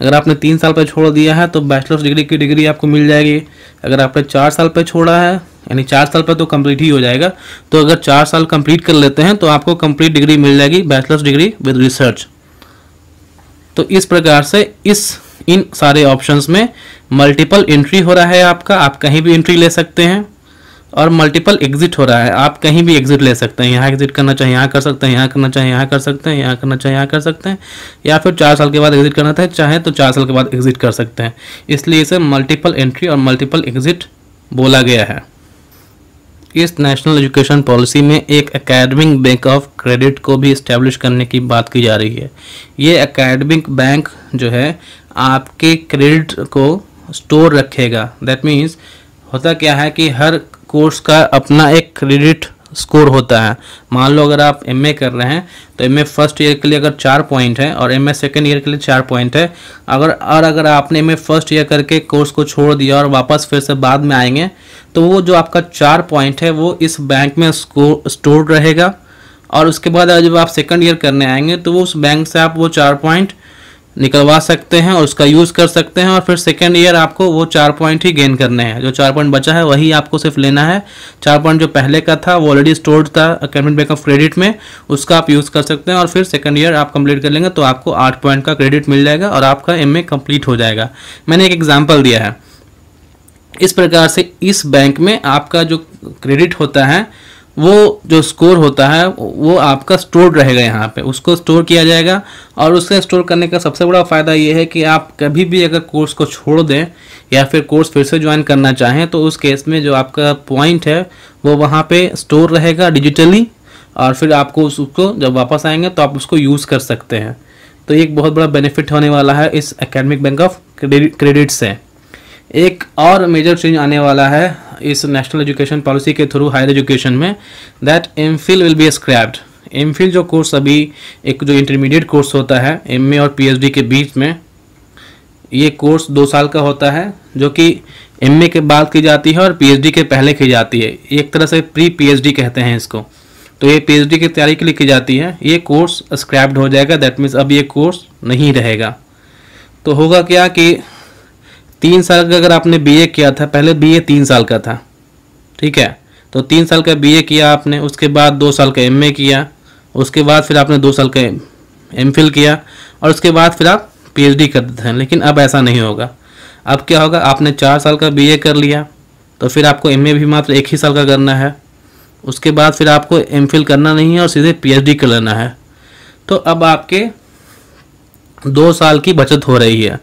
अगर आपने तीन साल पे छोड़ दिया है तो बैचलर्स डिग्री की डिग्री आपको मिल जाएगी। अगर आपने चार साल पे छोड़ा है यानी चार साल पर तो कंप्लीट ही हो जाएगा, तो अगर चार साल कंप्लीट कर लेते हैं तो आपको कंप्लीट डिग्री मिल जाएगी, बैचलर्स डिग्री विद रिसर्च। तो इस प्रकार से इस इन सारे ऑप्शंस में मल्टीपल एंट्री हो रहा है आपका, आप कहीं भी एंट्री ले सकते हैं, और मल्टीपल एग्जिट हो रहा है, आप कहीं भी एग्जिट ले सकते हैं। यहाँ एग्जिट करना चाहिए यहाँ कर सकते हैं, यहाँ करना चाहिए यहाँ कर सकते हैं, यहाँ करना चाहिए यहाँ कर सकते हैं, या फिर चार साल के बाद एग्जिट करना था चाहे तो चार साल के बाद एग्जिट कर सकते हैं। इसलिए इसे मल्टीपल एंट्री और मल्टीपल एग्जिट बोला गया है। इस नेशनल एजुकेशन पॉलिसी में एक एकेडमिक बैंक ऑफ क्रेडिट को भी इस्टेब्लिश करने की बात की जा रही है। ये एकेडमिक बैंक जो है आपके क्रेडिट को स्टोर रखेगा। दैट मीन्स होता क्या है कि हर कोर्स का अपना एक क्रेडिट स्कोर होता है। मान लो अगर आप एमए कर रहे हैं तो एमए फर्स्ट ईयर के लिए अगर चार पॉइंट है और एमए सेकंड ईयर के लिए चार पॉइंट है, अगर और अगर आपने एमए फर्स्ट ईयर करके कोर्स को छोड़ दिया और वापस फिर से बाद में आएंगे तो वो जो आपका चार पॉइंट है वो इस बैंक में स्टोर रहेगा, और उसके बाद जब आप सेकेंड ईयर करने आएंगे तो वो उस बैंक से आप वो चार पॉइंट निकलवा सकते हैं और उसका यूज़ कर सकते हैं, और फिर सेकेंड ईयर आपको वो चार पॉइंट ही गेन करने हैं। जो चार पॉइंट बचा है वही आपको सिर्फ लेना है। चार पॉइंट जो पहले का था वो ऑलरेडी स्टोर्ड था एकेडमिक बैंक ऑफ क्रेडिट में, उसका आप यूज़ कर सकते हैं, और फिर सेकेंड ईयर आप कंप्लीट कर लेंगे तो आपको आठ पॉइंट का क्रेडिट मिल जाएगा और आपका एम ए कंप्लीट हो जाएगा। मैंने एक एग्जाम्पल दिया है। इस प्रकार से इस बैंक में आपका जो क्रेडिट होता है वो जो स्कोर होता है वो आपका स्टोर रहेगा, यहाँ पे उसको स्टोर किया जाएगा। और उससे स्टोर करने का सबसे बड़ा फ़ायदा ये है कि आप कभी भी अगर कोर्स को छोड़ दें या फिर कोर्स फिर से ज्वाइन करना चाहें तो उस केस में जो आपका पॉइंट है वो वहाँ पे स्टोर रहेगा डिजिटली, और फिर आपको उसको जब वापस आएंगे तो आप उसको यूज़ कर सकते हैं। तो एक बहुत बड़ा बेनिफिट होने वाला है इस एकेडमिक बैंक ऑफ क्रेडिट से। एक और मेजर चेंज आने वाला है इस नेशनल एजुकेशन पॉलिसी के थ्रू हायर एजुकेशन में, that M Phil will be scrapped. M Phil जो कोर्स अभी एक जो इंटरमीडिएट कोर्स होता है एम ए और पी एच डी के बीच में, ये कोर्स दो साल का होता है जो कि एम ए के बाद की जाती है और पी एच डी के पहले की जाती है। एक तरह से प्री पी एच डी कहते हैं इसको। तो ये पी एच डी की तैयारी के लिए की जाती है। ये कोर्स स्क्रैप्ड हो जाएगा, दैट मीन्स अब ये कोर्स नहीं रहेगा। तो होगा क्या कि तीन साल का अगर आपने बीए किया था, पहले बीए तीन साल का था, ठीक है, तो तीन साल का बीए किया आपने, उसके बाद दो साल का एमए किया, उसके बाद फिर आपने दो साल का एमफिल किया, और उसके बाद फिर आप पीएचडी करते थे। लेकिन अब ऐसा नहीं होगा। अब क्या होगा, आपने चार साल का बीए कर लिया तो फिर आपको एमए भी मात्र एक ही साल का करना है, उसके बाद फिर आपको एमफिल करना नहीं है और सीधे पीएचडी कर लेना है। तो अब आपके दो साल की बचत हो रही है।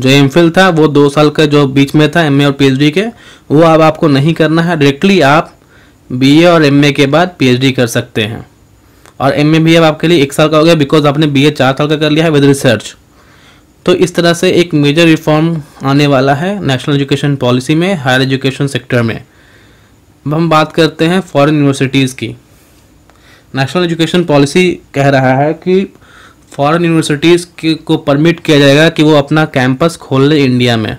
जो एम फिल था वो दो साल का जो बीच में था एम ए और पी एच डी के, वो अब आपको नहीं करना है। डायरेक्टली आप बी ए और एम ए के बाद पी एच डी कर सकते हैं, और एम ए भी अब आपके लिए एक साल का हो गया बिकॉज आपने बी ए चार साल का कर लिया है विद रिसर्च। तो इस तरह से एक मेजर रिफॉर्म आने वाला है नेशनल एजुकेशन पॉलिसी में हायर एजुकेशन सेक्टर में। अब हम बात करते हैं फॉरेन यूनिवर्सिटीज़ की। नेशनल एजुकेशन पॉलिसी कह रहा है कि फॉरेन यूनिवर्सिटीज़ को परमिट किया जाएगा कि वो अपना कैंपस खोल ले इंडिया में।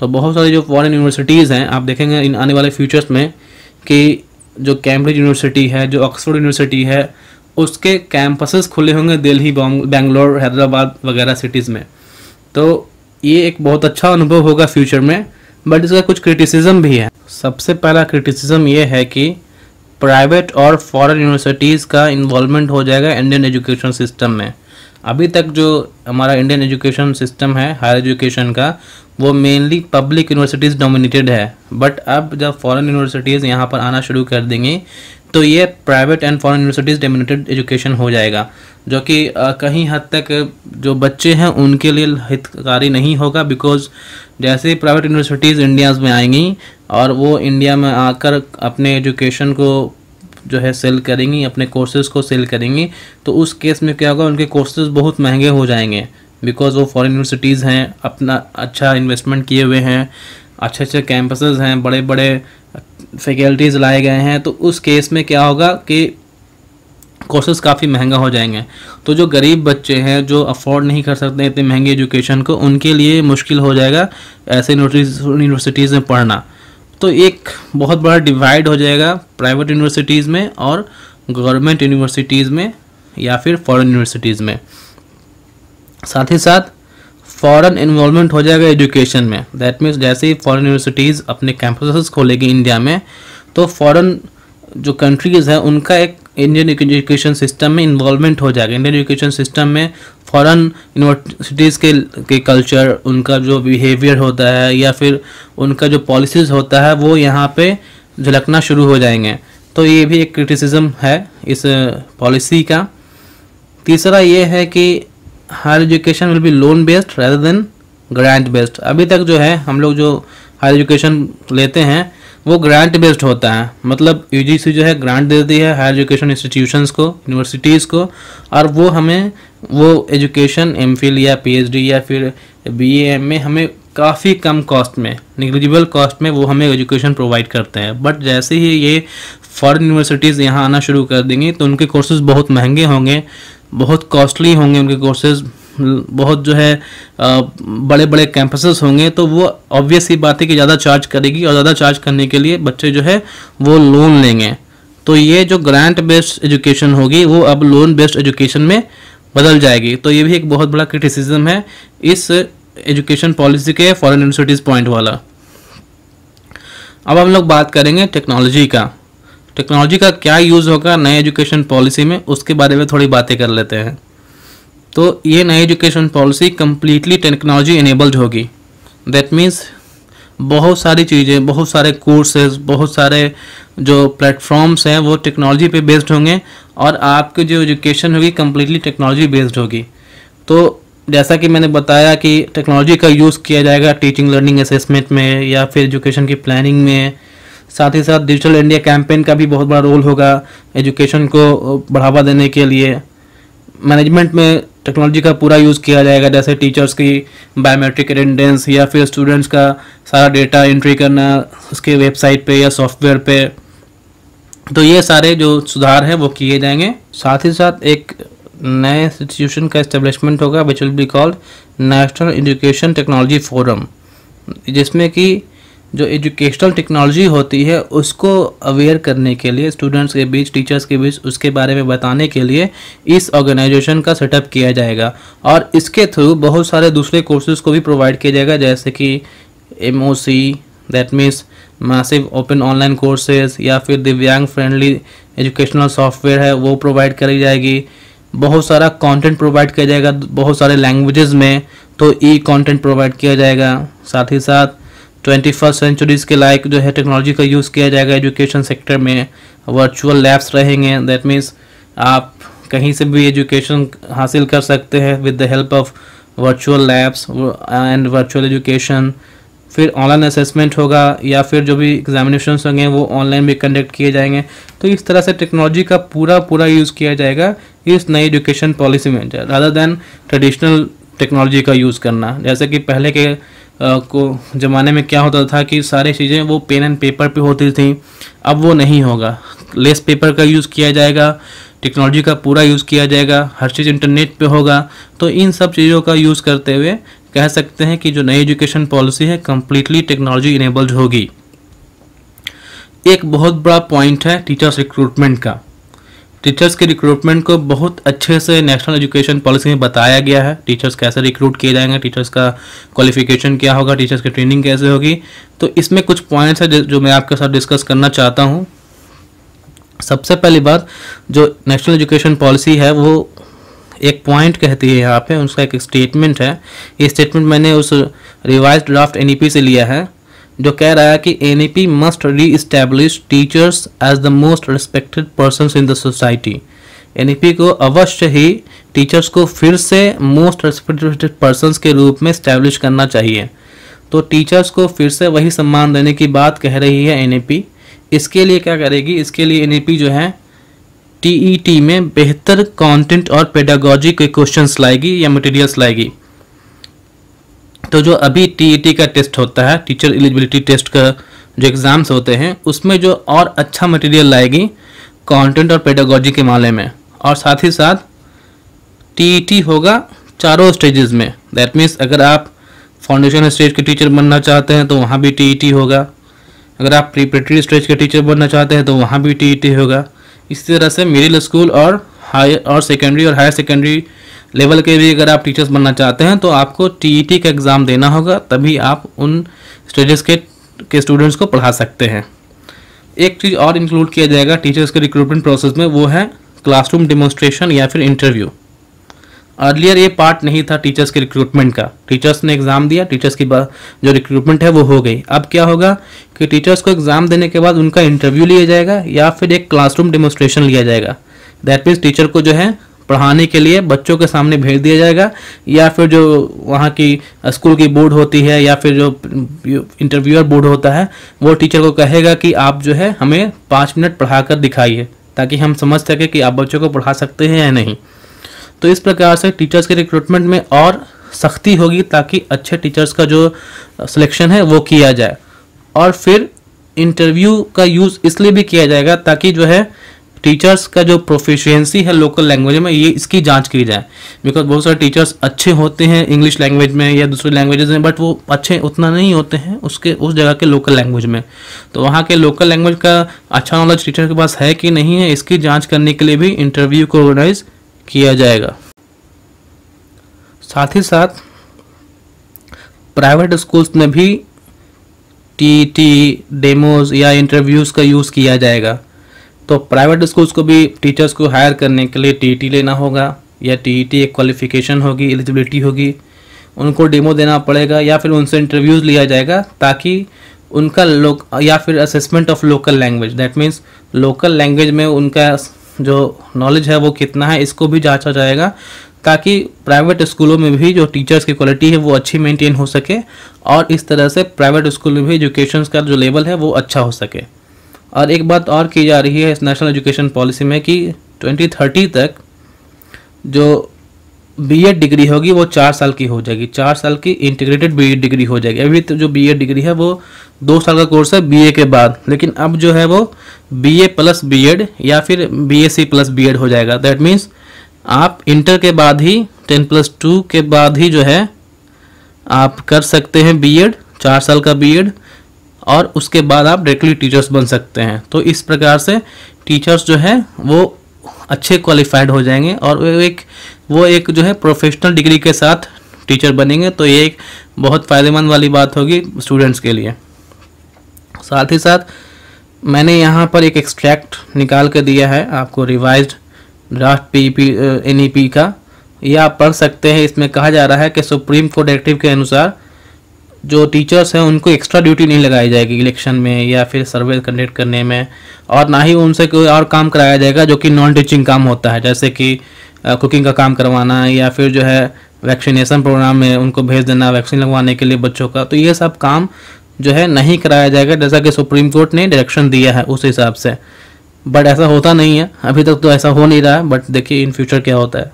तो बहुत सारी जो फॉरेन यूनिवर्सिटीज़ हैं आप देखेंगे इन आने वाले फ्यूचर्स में कि जो कैम्ब्रिज यूनिवर्सिटी है, जो ऑक्सफोर्ड यूनिवर्सिटी है, उसके कैंपसेस खुले होंगे दिल्ली, बेंगलोर, हैदराबाद वगैरह सिटीज़ में। तो ये एक बहुत अच्छा अनुभव होगा फ्यूचर में। बट इसका कुछ क्रिटिसिज्म भी है। सबसे पहला क्रिटिसिज्म ये है कि प्राइवेट और फॉरेन यूनिवर्सिटीज़ का इन्वॉल्वमेंट हो जाएगा इंडियन एजुकेशन सिस्टम में। अभी तक जो हमारा इंडियन एजुकेशन सिस्टम है हायर एजुकेशन का, वो मेनली पब्लिक यूनिवर्सिटीज़ डोमिनेटेड है। बट अब जब फॉरेन यूनिवर्सिटीज़ यहाँ पर आना शुरू कर देंगी तो ये private and foreign universities dominated education हो जाएगा, जो कि कहीं हद तक जो बच्चे हैं उनके लिए हितकारी नहीं होगा। बिकॉज जैसे प्राइवेट यूनिवर्सिटीज़ इंडियाज़ में आएंगी और वो इंडिया में आकर अपने एजुकेशन को जो है सेल करेंगी, अपने कोर्सेज़ को सेल करेंगी, तो उस केस में क्या होगा, उनके कोर्सेज़ बहुत महंगे हो जाएंगे बिकॉज़ वो फॉरेन यूनिवर्सिटीज़ हैं, अपना अच्छा इन्वेस्टमेंट किए हुए हैं, अच्छे अच्छे कैंपसेस हैं, बड़े बड़े फैकल्टीज़ लाए गए हैं। तो उस केस में क्या होगा कि कोर्सेज़ काफ़ी महंगा हो जाएंगे। तो जो गरीब बच्चे हैं जो अफोर्ड नहीं कर सकते इतनी महंगी एजुकेशन को, उनके लिए मुश्किल हो जाएगा ऐसे यूनिवर्सिटीज़ में पढ़ना। तो एक बहुत बड़ा डिवाइड हो जाएगा प्राइवेट यूनिवर्सिटीज़ में और गवर्नमेंट यूनिवर्सिटीज़ में या फिर फॉरेन यूनिवर्सिटीज़ में। साथ ही साथ फॉरेन इन्वॉल्वमेंट हो जाएगा एजुकेशन में। दैट मीन्स जैसे ही फॉरेन यूनिवर्सिटीज़ अपने कैंपसेस खोलेगी इंडिया में, तो फॉरेन जो कंट्रीज़ हैं उनका एक इंडियन एजुकेशन सिस्टम में इन्वॉल्वमेंट हो जाएगा। इंडियन एजुकेशन सिस्टम में फॉरेन यूनिवर्सिटीज़ के के कल्चर, उनका जो बिहेवियर होता है या फिर उनका जो पॉलिसीज़ होता है वो यहाँ पे झलकना शुरू हो जाएंगे। तो ये भी एक क्रिटिसिज्म है इस पॉलिसी का। तीसरा ये है कि higher education will be loan based rather than grant based. अभी तक जो है हम लोग जो हायर एजुकेशन लेते हैं वो ग्रांट बेस्ड होता है, मतलब यूजीसी जो है ग्रांट देती है हायर एजुकेशन इंस्टीट्यूशंस को, यूनिवर्सिटीज़ को, और वो हमें वो एजुकेशन एमफिल या पीएचडी या फिर बीएएम में हमें काफ़ी कम कॉस्ट में, निगलिजिबल कॉस्ट में वो हमें एजुकेशन प्रोवाइड करते हैं। बट जैसे ही ये फॉरेन यूनिवर्सिटीज़ यहाँ आना शुरू कर देंगी तो उनके कोर्सेज़ बहुत महंगे होंगे, बहुत कॉस्टली होंगे उनके कोर्सेज़, बहुत जो है बड़े बड़े कैंपसेस होंगे। तो वो ऑब्वियस ही बात है कि ज़्यादा चार्ज करेगी और ज़्यादा चार्ज करने के लिए बच्चे जो है वो लोन लेंगे। तो ये जो ग्रांट बेस्ड एजुकेशन होगी वो अब लोन बेस्ड एजुकेशन में बदल जाएगी। तो ये भी एक बहुत बड़ा क्रिटिसिज्म है इस एजुकेशन पॉलिसी के फॉरेन यूनिवर्सिटीज़ पॉइंट वाला। अब हम लोग बात करेंगे टेक्नोलॉजी का। टेक्नोलॉजी का क्या यूज़ होगा नए एजुकेशन पॉलिसी में, उसके बारे में थोड़ी बातें कर लेते हैं। तो ये नई education policy completely technology enabled होगी। दैट मीन्स बहुत सारी चीज़ें, बहुत सारे कोर्सेज, बहुत सारे जो प्लेटफॉर्म्स हैं वो टेक्नोलॉजी पे बेस्ड होंगे और आपकी जो एजुकेशन होगी कम्प्लीटली टेक्नोलॉजी बेस्ड होगी। तो जैसा कि मैंने बताया कि टेक्नोलॉजी का यूज़ किया जाएगा टीचिंग लर्निंग असेसमेंट में या फिर एजुकेशन की प्लानिंग में। साथ ही साथ डिजिटल इंडिया कैंपेन का भी बहुत बड़ा रोल होगा एजुकेशन को बढ़ावा देने के लिए। मैनेजमेंट में टेक्नोलॉजी का पूरा यूज़ किया जाएगा, जैसे टीचर्स की बायोमेट्रिक अटेंडेंस या फिर स्टूडेंट्स का सारा डेटा एंट्री करना उसके वेबसाइट पे या सॉफ्टवेयर पे। तो ये सारे जो सुधार हैं वो किए जाएंगे। साथ ही साथ एक नए इंस्टीट्यूशन का इस्टेब्लिशमेंट होगा which will be called national education technology forum, जिसमें कि जो एजुकेशनल टेक्नोलॉजी होती है उसको अवेयर करने के लिए स्टूडेंट्स के बीच, टीचर्स के बीच, उसके बारे में बताने के लिए इस ऑर्गेनाइजेशन का सेटअप किया जाएगा। और इसके थ्रू बहुत सारे दूसरे कोर्सेज़ को भी प्रोवाइड किया जाएगा, जैसे कि M O C, that means massive open online courses, या फिर दिव्यांग फ्रेंडली एजुकेशनल सॉफ्टवेयर है वो प्रोवाइड करी जाएगी। बहुत सारा कंटेंट प्रोवाइड किया जाएगा बहुत सारे लैंग्वेजेस में, तो ई कंटेंट प्रोवाइड किया जाएगा। साथ ही साथ ट्वेंटी फर्स्ट सेंचुरीज़ के लायक जो है टेक्नोलॉजी का यूज़ किया जाएगा एजुकेशन सेक्टर में। वर्चुअल लैब्स रहेंगे, दैट मीन्स आप कहीं से भी एजुकेशन हासिल कर सकते हैं with the help of virtual labs and virtual education. फिर ऑनलाइन असेसमेंट होगा या फिर जो भी एग्जामिनेशंस होंगे वो ऑनलाइन भी कंडक्ट किए जाएंगे। तो इस तरह से टेक्नोलॉजी का पूरा पूरा यूज़ किया जाएगा इस नई एजुकेशन पॉलिसी में, रादर दैन ट्रेडिशनल टेक्नोलॉजी का यूज़ करना। जैसे कि पहले के Uh, को ज़माने में क्या होता था कि सारी चीज़ें वो पेन एंड पेपर पे होती थी, अब वो नहीं होगा। लेस पेपर का यूज़ किया जाएगा, टेक्नोलॉजी का पूरा यूज़ किया जाएगा, हर चीज़ इंटरनेट पे होगा। तो इन सब चीज़ों का यूज़ करते हुए कह सकते हैं कि जो नई एजुकेशन पॉलिसी है कम्प्लीटली टेक्नोलॉजी इनेबल्ड होगी। एक बहुत बड़ा पॉइंट है टीचर्स रिक्रूटमेंट का। टीचर्स के रिक्रूटमेंट को बहुत अच्छे से नेशनल एजुकेशन पॉलिसी में बताया गया है, टीचर्स कैसे रिक्रूट किए जाएंगे, टीचर्स का क्वालिफिकेशन क्या होगा, टीचर्स की ट्रेनिंग कैसे होगी। तो इसमें कुछ पॉइंट्स हैं जो मैं आपके साथ डिस्कस करना चाहता हूं। सबसे पहली बात, जो नेशनल एजुकेशन पॉलिसी है वो एक पॉइंट कहती है यहाँ पर, उसका एक स्टेटमेंट है। ये स्टेटमेंट मैंने उस revised draft N E P से लिया है, जो कह रहा है कि N E P must reestablish teachers as the most respected persons in the society. N E P को अवश्य ही टीचर्स को फिर से मोस्ट रिस्पेक्टेड पर्सन्स के रूप में इस्टेब्लिश करना चाहिए। तो टीचर्स को फिर से वही सम्मान देने की बात कह रही है एन ई पी। इसके लिए क्या करेगी, इसके लिए एन ई पी जो है टी ई टी में बेहतर कॉन्टेंट और पेडागॉजी के क्वेश्चंस लाएगी या मटेरियल्स लाएगी। तो जो अभी टी ई टी का टेस्ट होता है, टीचर एलिजिबिलिटी टेस्ट का जो एग्ज़ाम्स होते हैं, उसमें जो और अच्छा मटेरियल लाएगी कंटेंट और पेडागॉजी के मामले में, और साथ ही साथ टीईटी होगा चारों स्टेजेस में। दैट मीन्स अगर आप फाउंडेशन स्टेज के टीचर बनना चाहते हैं तो वहाँ भी टीईटी होगा, अगर आप प्रिपरेटरी स्टेज के टीचर बनना चाहते हैं तो वहाँ भी टीईटी होगा। इसी तरह से मिडिल स्कूल और हायर और सेकेंडरी और हायर सेकेंडरी लेवल के भी अगर आप टीचर्स बनना चाहते हैं तो आपको टीईटी का एग्ज़ाम देना होगा, तभी आप उन स्टेजेस के के स्टूडेंट्स को पढ़ा सकते हैं। एक चीज़ और इंक्लूड किया जाएगा टीचर्स के रिक्रूटमेंट प्रोसेस में, वो है क्लासरूम डेमोन्स्ट्रेशन या फिर इंटरव्यू। अर्लियर ये पार्ट नहीं था टीचर्स के रिक्रूटमेंट का, टीचर्स ने एग्ज़ाम दिया, टीचर्स की जो रिक्रूटमेंट है वो हो गई। अब क्या होगा कि टीचर्स को एग्ज़ाम देने के बाद उनका इंटरव्यू लिया जाएगा या फिर एक क्लासरूम डेमोन्स्ट्रेशन लिया जाएगा। दैट मीन्स टीचर को जो है पढ़ाने के लिए बच्चों के सामने भेज दिया जाएगा, या फिर जो वहाँ की स्कूल की बोर्ड होती है या फिर जो इंटरव्यूअर बोर्ड होता है वो टीचर को कहेगा कि आप जो है हमें पाँच मिनट पढ़ा कर दिखाइए, ताकि हम समझ सकें कि आप बच्चों को पढ़ा सकते हैं या नहीं। तो इस प्रकार से टीचर्स के रिक्रूटमेंट में और सख्ती होगी ताकि अच्छे टीचर्स का जो सिलेक्शन है वो किया जाए। और फिर इंटरव्यू का यूज़ इसलिए भी किया जाएगा ताकि जो है टीचर्स का जो प्रोफिशिएंसी है लोकल लैंग्वेज में, ये इसकी जांच की जाए। बिकॉज बहुत सारे टीचर्स अच्छे होते हैं इंग्लिश लैंग्वेज में या दूसरे लैंग्वेजेस में, बट वो अच्छे उतना नहीं होते हैं उसके उस जगह के लोकल लैंग्वेज में। तो वहाँ के लोकल लैंग्वेज का अच्छा नॉलेज टीचर के पास है कि नहीं है, इसकी जाँच करने के लिए भी इंटरव्यू को ऑर्गेनाइज किया जाएगा। साथ ही साथ प्राइवेट स्कूल्स में भी टीईटी, डेमोज या इंटरव्यूज़ का यूज़ किया जाएगा। तो प्राइवेट स्कूल्स को भी टीचर्स को हायर करने के लिए टीईटी लेना होगा, या टीईटी एक क्वालिफिकेशन होगी, एलिजिबिलिटी होगी, उनको डेमो देना पड़ेगा या फिर उनसे इंटरव्यूज़ लिया जाएगा ताकि उनका लोक या फिर assessment of local language, that means local language में उनका जो नॉलेज है वो कितना है इसको भी जांचा जाएगा, ताकि प्राइवेट स्कूलों में भी जो टीचर्स की क्वालिटी है वो अच्छी मेंटेन हो सके और इस तरह से प्राइवेट स्कूल में भी एजुकेशन का जो लेवल है वो अच्छा हो सके। और एक बात और की जा रही है इस नेशनल एजुकेशन पॉलिसी में कि ट्वेंटी थर्टी तक जो बीएड डिग्री होगी वो चार साल की हो जाएगी, चार साल की इंटीग्रेटेड बीएड डिग्री हो जाएगी। अभी तो जो बीएड डिग्री है वो दो साल का कोर्स है बीए के बाद, लेकिन अब जो है वो बीए प्लस बीएड या फिर बीएससी प्लस बीएड हो जाएगा। दैट मीन्स आप इंटर के बाद ही टेन प्लस टू के बाद ही जो है आप कर सकते हैं बीएड, चार साल का बीएड, और उसके बाद आप डायरेक्टली टीचर्स बन सकते हैं। तो इस प्रकार से टीचर्स जो है वो अच्छे क्वालिफाइड हो जाएंगे और वो एक वो एक जो है प्रोफेशनल डिग्री के साथ टीचर बनेंगे। तो ये एक बहुत फ़ायदेमंद वाली बात होगी स्टूडेंट्स के लिए। साथ ही साथ मैंने यहाँ पर एक एक्सट्रैक्ट निकाल कर दिया है आपको, रिवाइज्ड ड्राफ्ट पीपी एनईपी का, ये आप पढ़ सकते हैं। इसमें कहा जा रहा है कि सुप्रीम कोर्ट डायरेक्टिव के अनुसार जो टीचर्स हैं उनको एक्स्ट्रा ड्यूटी नहीं लगाई जाएगी इलेक्शन में या फिर सर्वे कंडक्ट करने में, और ना ही उनसे कोई और काम कराया जाएगा जो कि नॉन टीचिंग काम होता है, जैसे कि कुकिंग का काम करवाना या फिर जो है वैक्सीनेशन प्रोग्राम में उनको भेज देना वैक्सीन लगवाने के लिए बच्चों का। तो ये सब काम जो है नहीं कराया जाएगा, जैसा कि सुप्रीम कोर्ट ने डायरेक्शन दिया है उस हिसाब से। बट ऐसा होता नहीं है, अभी तक तो ऐसा हो नहीं रहा है, बट देखिए इन फ्यूचर क्या होता है।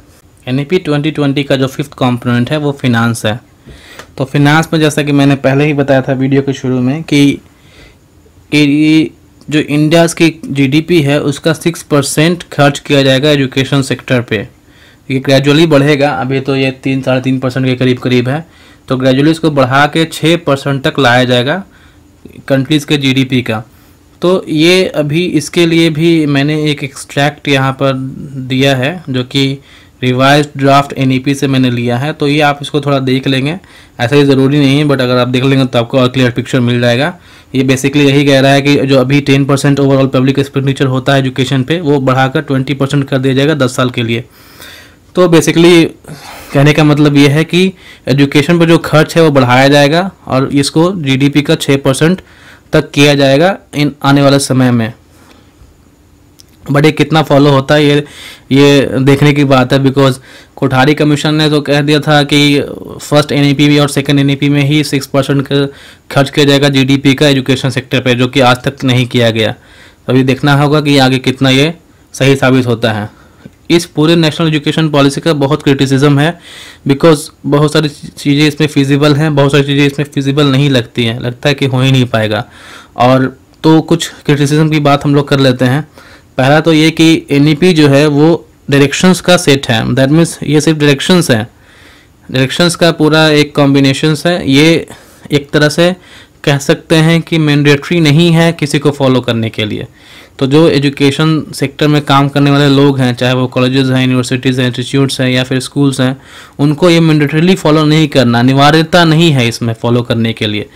N E P twenty twenty का जो फिफ्थ कॉम्पोनेंट है वो फिनांस है। तो फिनांस में जैसा कि मैंने पहले ही बताया था वीडियो के शुरू में कि, कि जो इंडिया की जीडीपी है उसका सिक्स परसेंट खर्च किया जाएगा एजुकेशन सेक्टर पे। ये ग्रेजुअली बढ़ेगा, अभी तो ये तीन साढ़े तीन परसेंट के करीब करीब है, तो ग्रेजुअली इसको बढ़ा के छः परसेंट तक लाया जाएगा कंट्रीज़ के जीडीपी का। तो ये अभी इसके लिए भी मैंने एक एक्सट्रैक्ट यहाँ पर दिया है जो कि रिवाइज ड्राफ्ट एनईपी से मैंने लिया है। तो ये आप इसको थोड़ा देख लेंगे, ऐसा ही ज़रूरी नहीं है, बट अगर आप देख लेंगे तो आपको और क्लियर पिक्चर मिल जाएगा। ये बेसिकली यही कह रहा है कि जो अभी ten percent overall public expenditure होता है एजुकेशन पे, वो बढ़ाकर ट्वेंटी परसेंट कर दिया जाएगा दस साल के लिए। तो बेसिकली कहने का मतलब ये है कि एजुकेशन पर जो खर्च है वो बढ़ाया जाएगा और इसको जी डी पी का छः परसेंट तक किया जाएगा इन आने वाले समय में। बट ये कितना फॉलो होता है ये ये देखने की बात है, बिकॉज कोठारी कमीशन ने तो कह दिया था कि फर्स्ट एनईपी में और सेकंड एनईपी में ही सिक्स परसेंट खर्च किया जाएगा जीडीपी का एजुकेशन सेक्टर पे, जो कि आज तक नहीं किया गया। अभी देखना होगा कि आगे कितना ये सही साबित होता है। इस पूरे नेशनल एजुकेशन पॉलिसी का बहुत क्रिटिसिज्म है, बिकॉज बहुत सारी चीज़ें इसमें फिजिबल हैं, बहुत सारी चीज़ें इसमें फिजिबल नहीं लगती हैं, लगता है कि हो ही नहीं पाएगा। और तो कुछ क्रिटिसिज्म की बात हम लोग कर लेते हैं। पहला तो ये कि एनईपी जो है वो डायरेक्शंस का सेट है, दैट मीन्स ये सिर्फ डायरेक्शंस है, डायरेक्शंस का पूरा एक कॉम्बिनेशंस है। ये एक तरह से कह सकते हैं कि मैंडेटरी नहीं है किसी को फॉलो करने के लिए। तो जो एजुकेशन सेक्टर में काम करने वाले लोग हैं, चाहे वो कॉलेजेस हैं, यूनिवर्सिटीज़ हैं, इंस्टीट्यूट्स हैं या फिर स्कूल्स हैं, उनको ये मैंडेटरीली फॉलो नहीं करना, अनिवार्यता नहीं है इसमें फॉलो करने के लिए।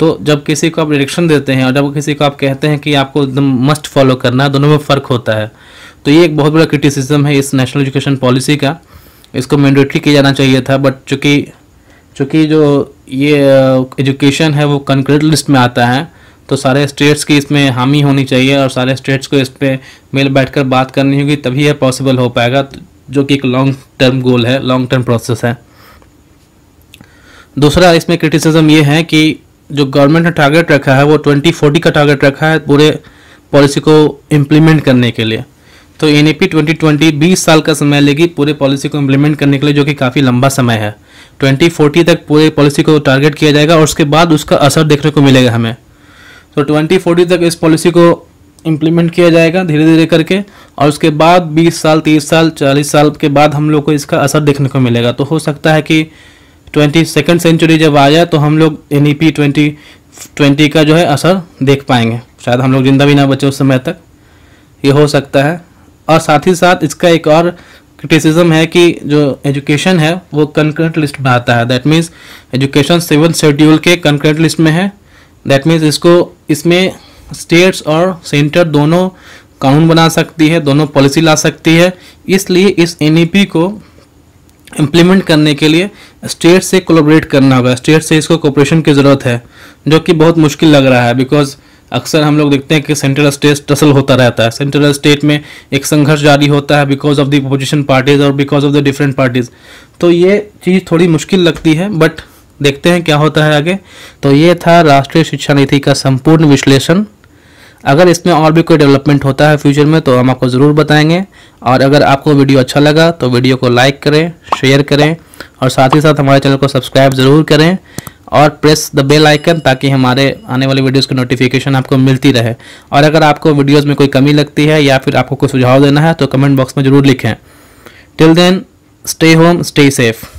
तो जब किसी को आप डायरेक्शन देते हैं और जब किसी को आप कहते हैं कि आपको एकदम मस्ट फॉलो करना है, दोनों में फ़र्क होता है। तो ये एक बहुत बड़ा क्रिटिसिज्म है इस नेशनल एजुकेशन पॉलिसी का। इसको मैंडेटरी किया जाना चाहिए था, बट चूँकि चूँकि जो ये एजुकेशन है वो कंक्रीट लिस्ट में आता है, तो सारे स्टेट्स की इसमें हामी होनी चाहिए और सारे स्टेट्स को इस पर मिल बैठकर बात करनी होगी, तभी यह पॉसिबल हो पाएगा, जो कि एक लॉन्ग टर्म गोल है, लॉन्ग टर्म प्रोसेस है। दूसरा इसमें क्रिटिसिज्म ये है कि जो गवर्नमेंट ने टारगेट रखा है वो ट्वेंटी फोर्टी का टारगेट रखा है पूरे पॉलिसी को इम्प्लीमेंट करने के लिए। तो N E P twenty twenty बीस साल का समय लेगी पूरे पॉलिसी को इम्प्लीमेंट करने के लिए, जो कि काफ़ी लंबा समय है। ट्वेंटी फोर्टी तक पूरे पॉलिसी को टारगेट किया जाएगा और उसके बाद उसका असर देखने को मिलेगा हमें। तो ट्वेंटी फोर्टी तक इस पॉलिसी को इम्प्लीमेंट किया जाएगा धीरे धीरे करके, और उसके बाद बीस साल, तीस साल, चालीस साल के बाद हम लोग को इसका असर देखने को मिलेगा। तो हो सकता है कि ट्वेंटी सेकेंड सेंचुरी जब आ जाए तो हम लोग N E P twenty twenty का जो है असर देख पाएंगे, शायद हम लोग जिंदा भी ना बचे उस समय तक, ये हो सकता है। और साथ ही साथ इसका एक और क्रिटिसिज्म है कि जो एजुकेशन है वो कंकरेंट लिस्ट में आता है, that means education seven schedule के कंकरेंट लिस्ट में है। दैट मीन्स इसको इसमें स्टेट्स और सेंटर दोनों कानून बना सकती है, दोनों पॉलिसी ला सकती है, इसलिए इस एन ई पी को इम्प्लीमेंट करने के लिए स्टेट से कोलैबोरेट करना होगा, स्टेट से इसको कोऑपरेशन की ज़रूरत है, जो कि बहुत मुश्किल लग रहा है। बिकॉज अक्सर हम लोग देखते हैं कि सेंट्रल स्टेट टसल होता रहता है, सेंट्रल स्टेट में एक संघर्ष जारी होता है because of the opposition parties और because of the different parties. तो ये चीज़ थोड़ी मुश्किल लगती है, बट देखते हैं क्या होता है आगे। तो ये था राष्ट्रीय शिक्षा नीति का संपूर्ण विश्लेषण। अगर इसमें और भी कोई डेवलपमेंट होता है फ्यूचर में तो हम आपको ज़रूर बताएंगे। और अगर आपको वीडियो अच्छा लगा तो वीडियो को लाइक करें, शेयर करें और साथ ही साथ हमारे चैनल को सब्सक्राइब ज़रूर करें और प्रेस द बेल आइकन, ताकि हमारे आने वाले वीडियोस की नोटिफिकेशन आपको मिलती रहे। और अगर आपको वीडियोस में कोई कमी लगती है या फिर आपको कोई सुझाव देना है तो कमेंट बॉक्स में ज़रूर लिखें। Till then, stay home, stay safe.